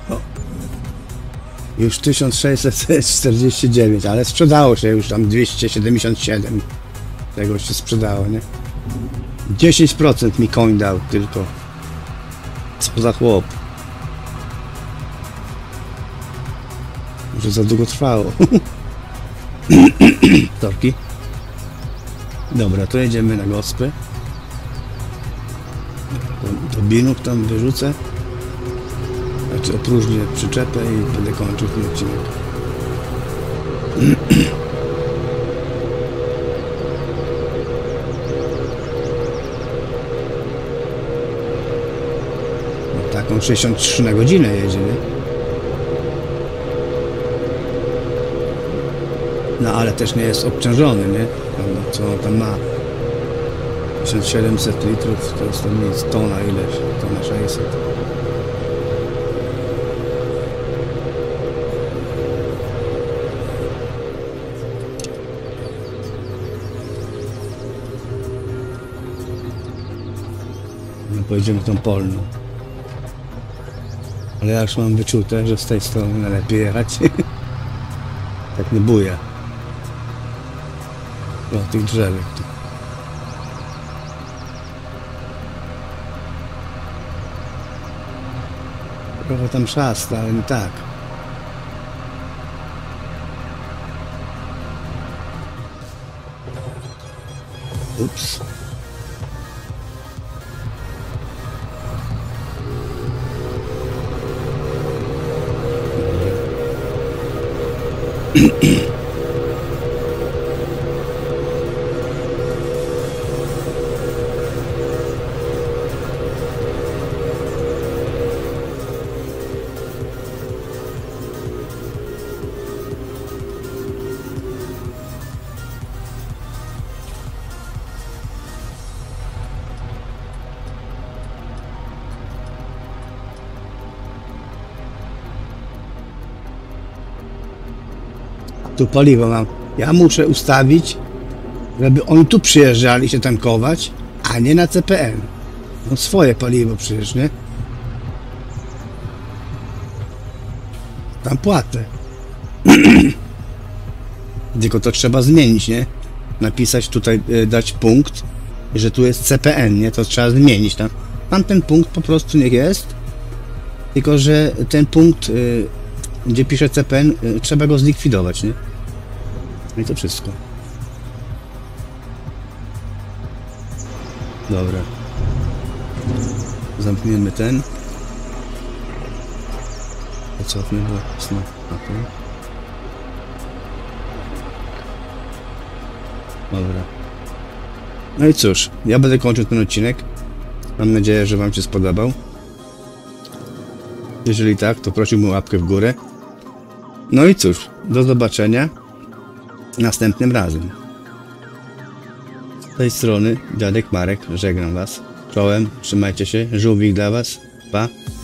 O. Już tysiąc sześćset czterdzieści dziewięć, ale sprzedało się już tam dwieście siedemdziesiąt siedem. Tego się sprzedało, nie? dziesięć procent mi koń dał tylko. Co za chłop. Że za długo trwało. Torki. Dobra, to jedziemy na gospę. To, to binuk tam wyrzucę. Znaczy opróżnię przyczepę i będę kończył ten odcinek. No, taką sześćdziesiąt trzy na godzinę jedzie, nie? No ale też nie jest obciążony, nie? No, co on tam ma? tysiąc siedemset litrów, to jest tam nic, tona ileś, tona sześćset. No pojedziemy tą polną. Ale ja już mam wyczute, że z tej strony najlepiej jechać. Tak nie buja. No, tych drzewek tu. Trochę tam szasta, ale nie tak. Ups. Tu paliwo mam. Ja muszę ustawić, żeby oni tu przyjeżdżali się tankować, a nie na C P N. No swoje paliwo przecież, nie? Tam płatę. Tylko to trzeba zmienić, nie? Napisać tutaj, dać punkt, że tu jest C P N, nie? To trzeba zmienić tam. Tam ten punkt po prostu niech jest, tylko że ten punkt, gdzie pisze C P N, trzeba go zlikwidować, nie? I to wszystko. Dobra. Zamkniemy ten. A co to nie było? Dobra. No i cóż, ja będę kończył ten odcinek. Mam nadzieję, że wam się spodobał. Jeżeli tak, to prosiłbym o łapkę w górę. No i cóż, do zobaczenia następnym razem. Z tej strony Dziadek Marek, żegnam was. Czołem, trzymajcie się, żółwik dla was, pa.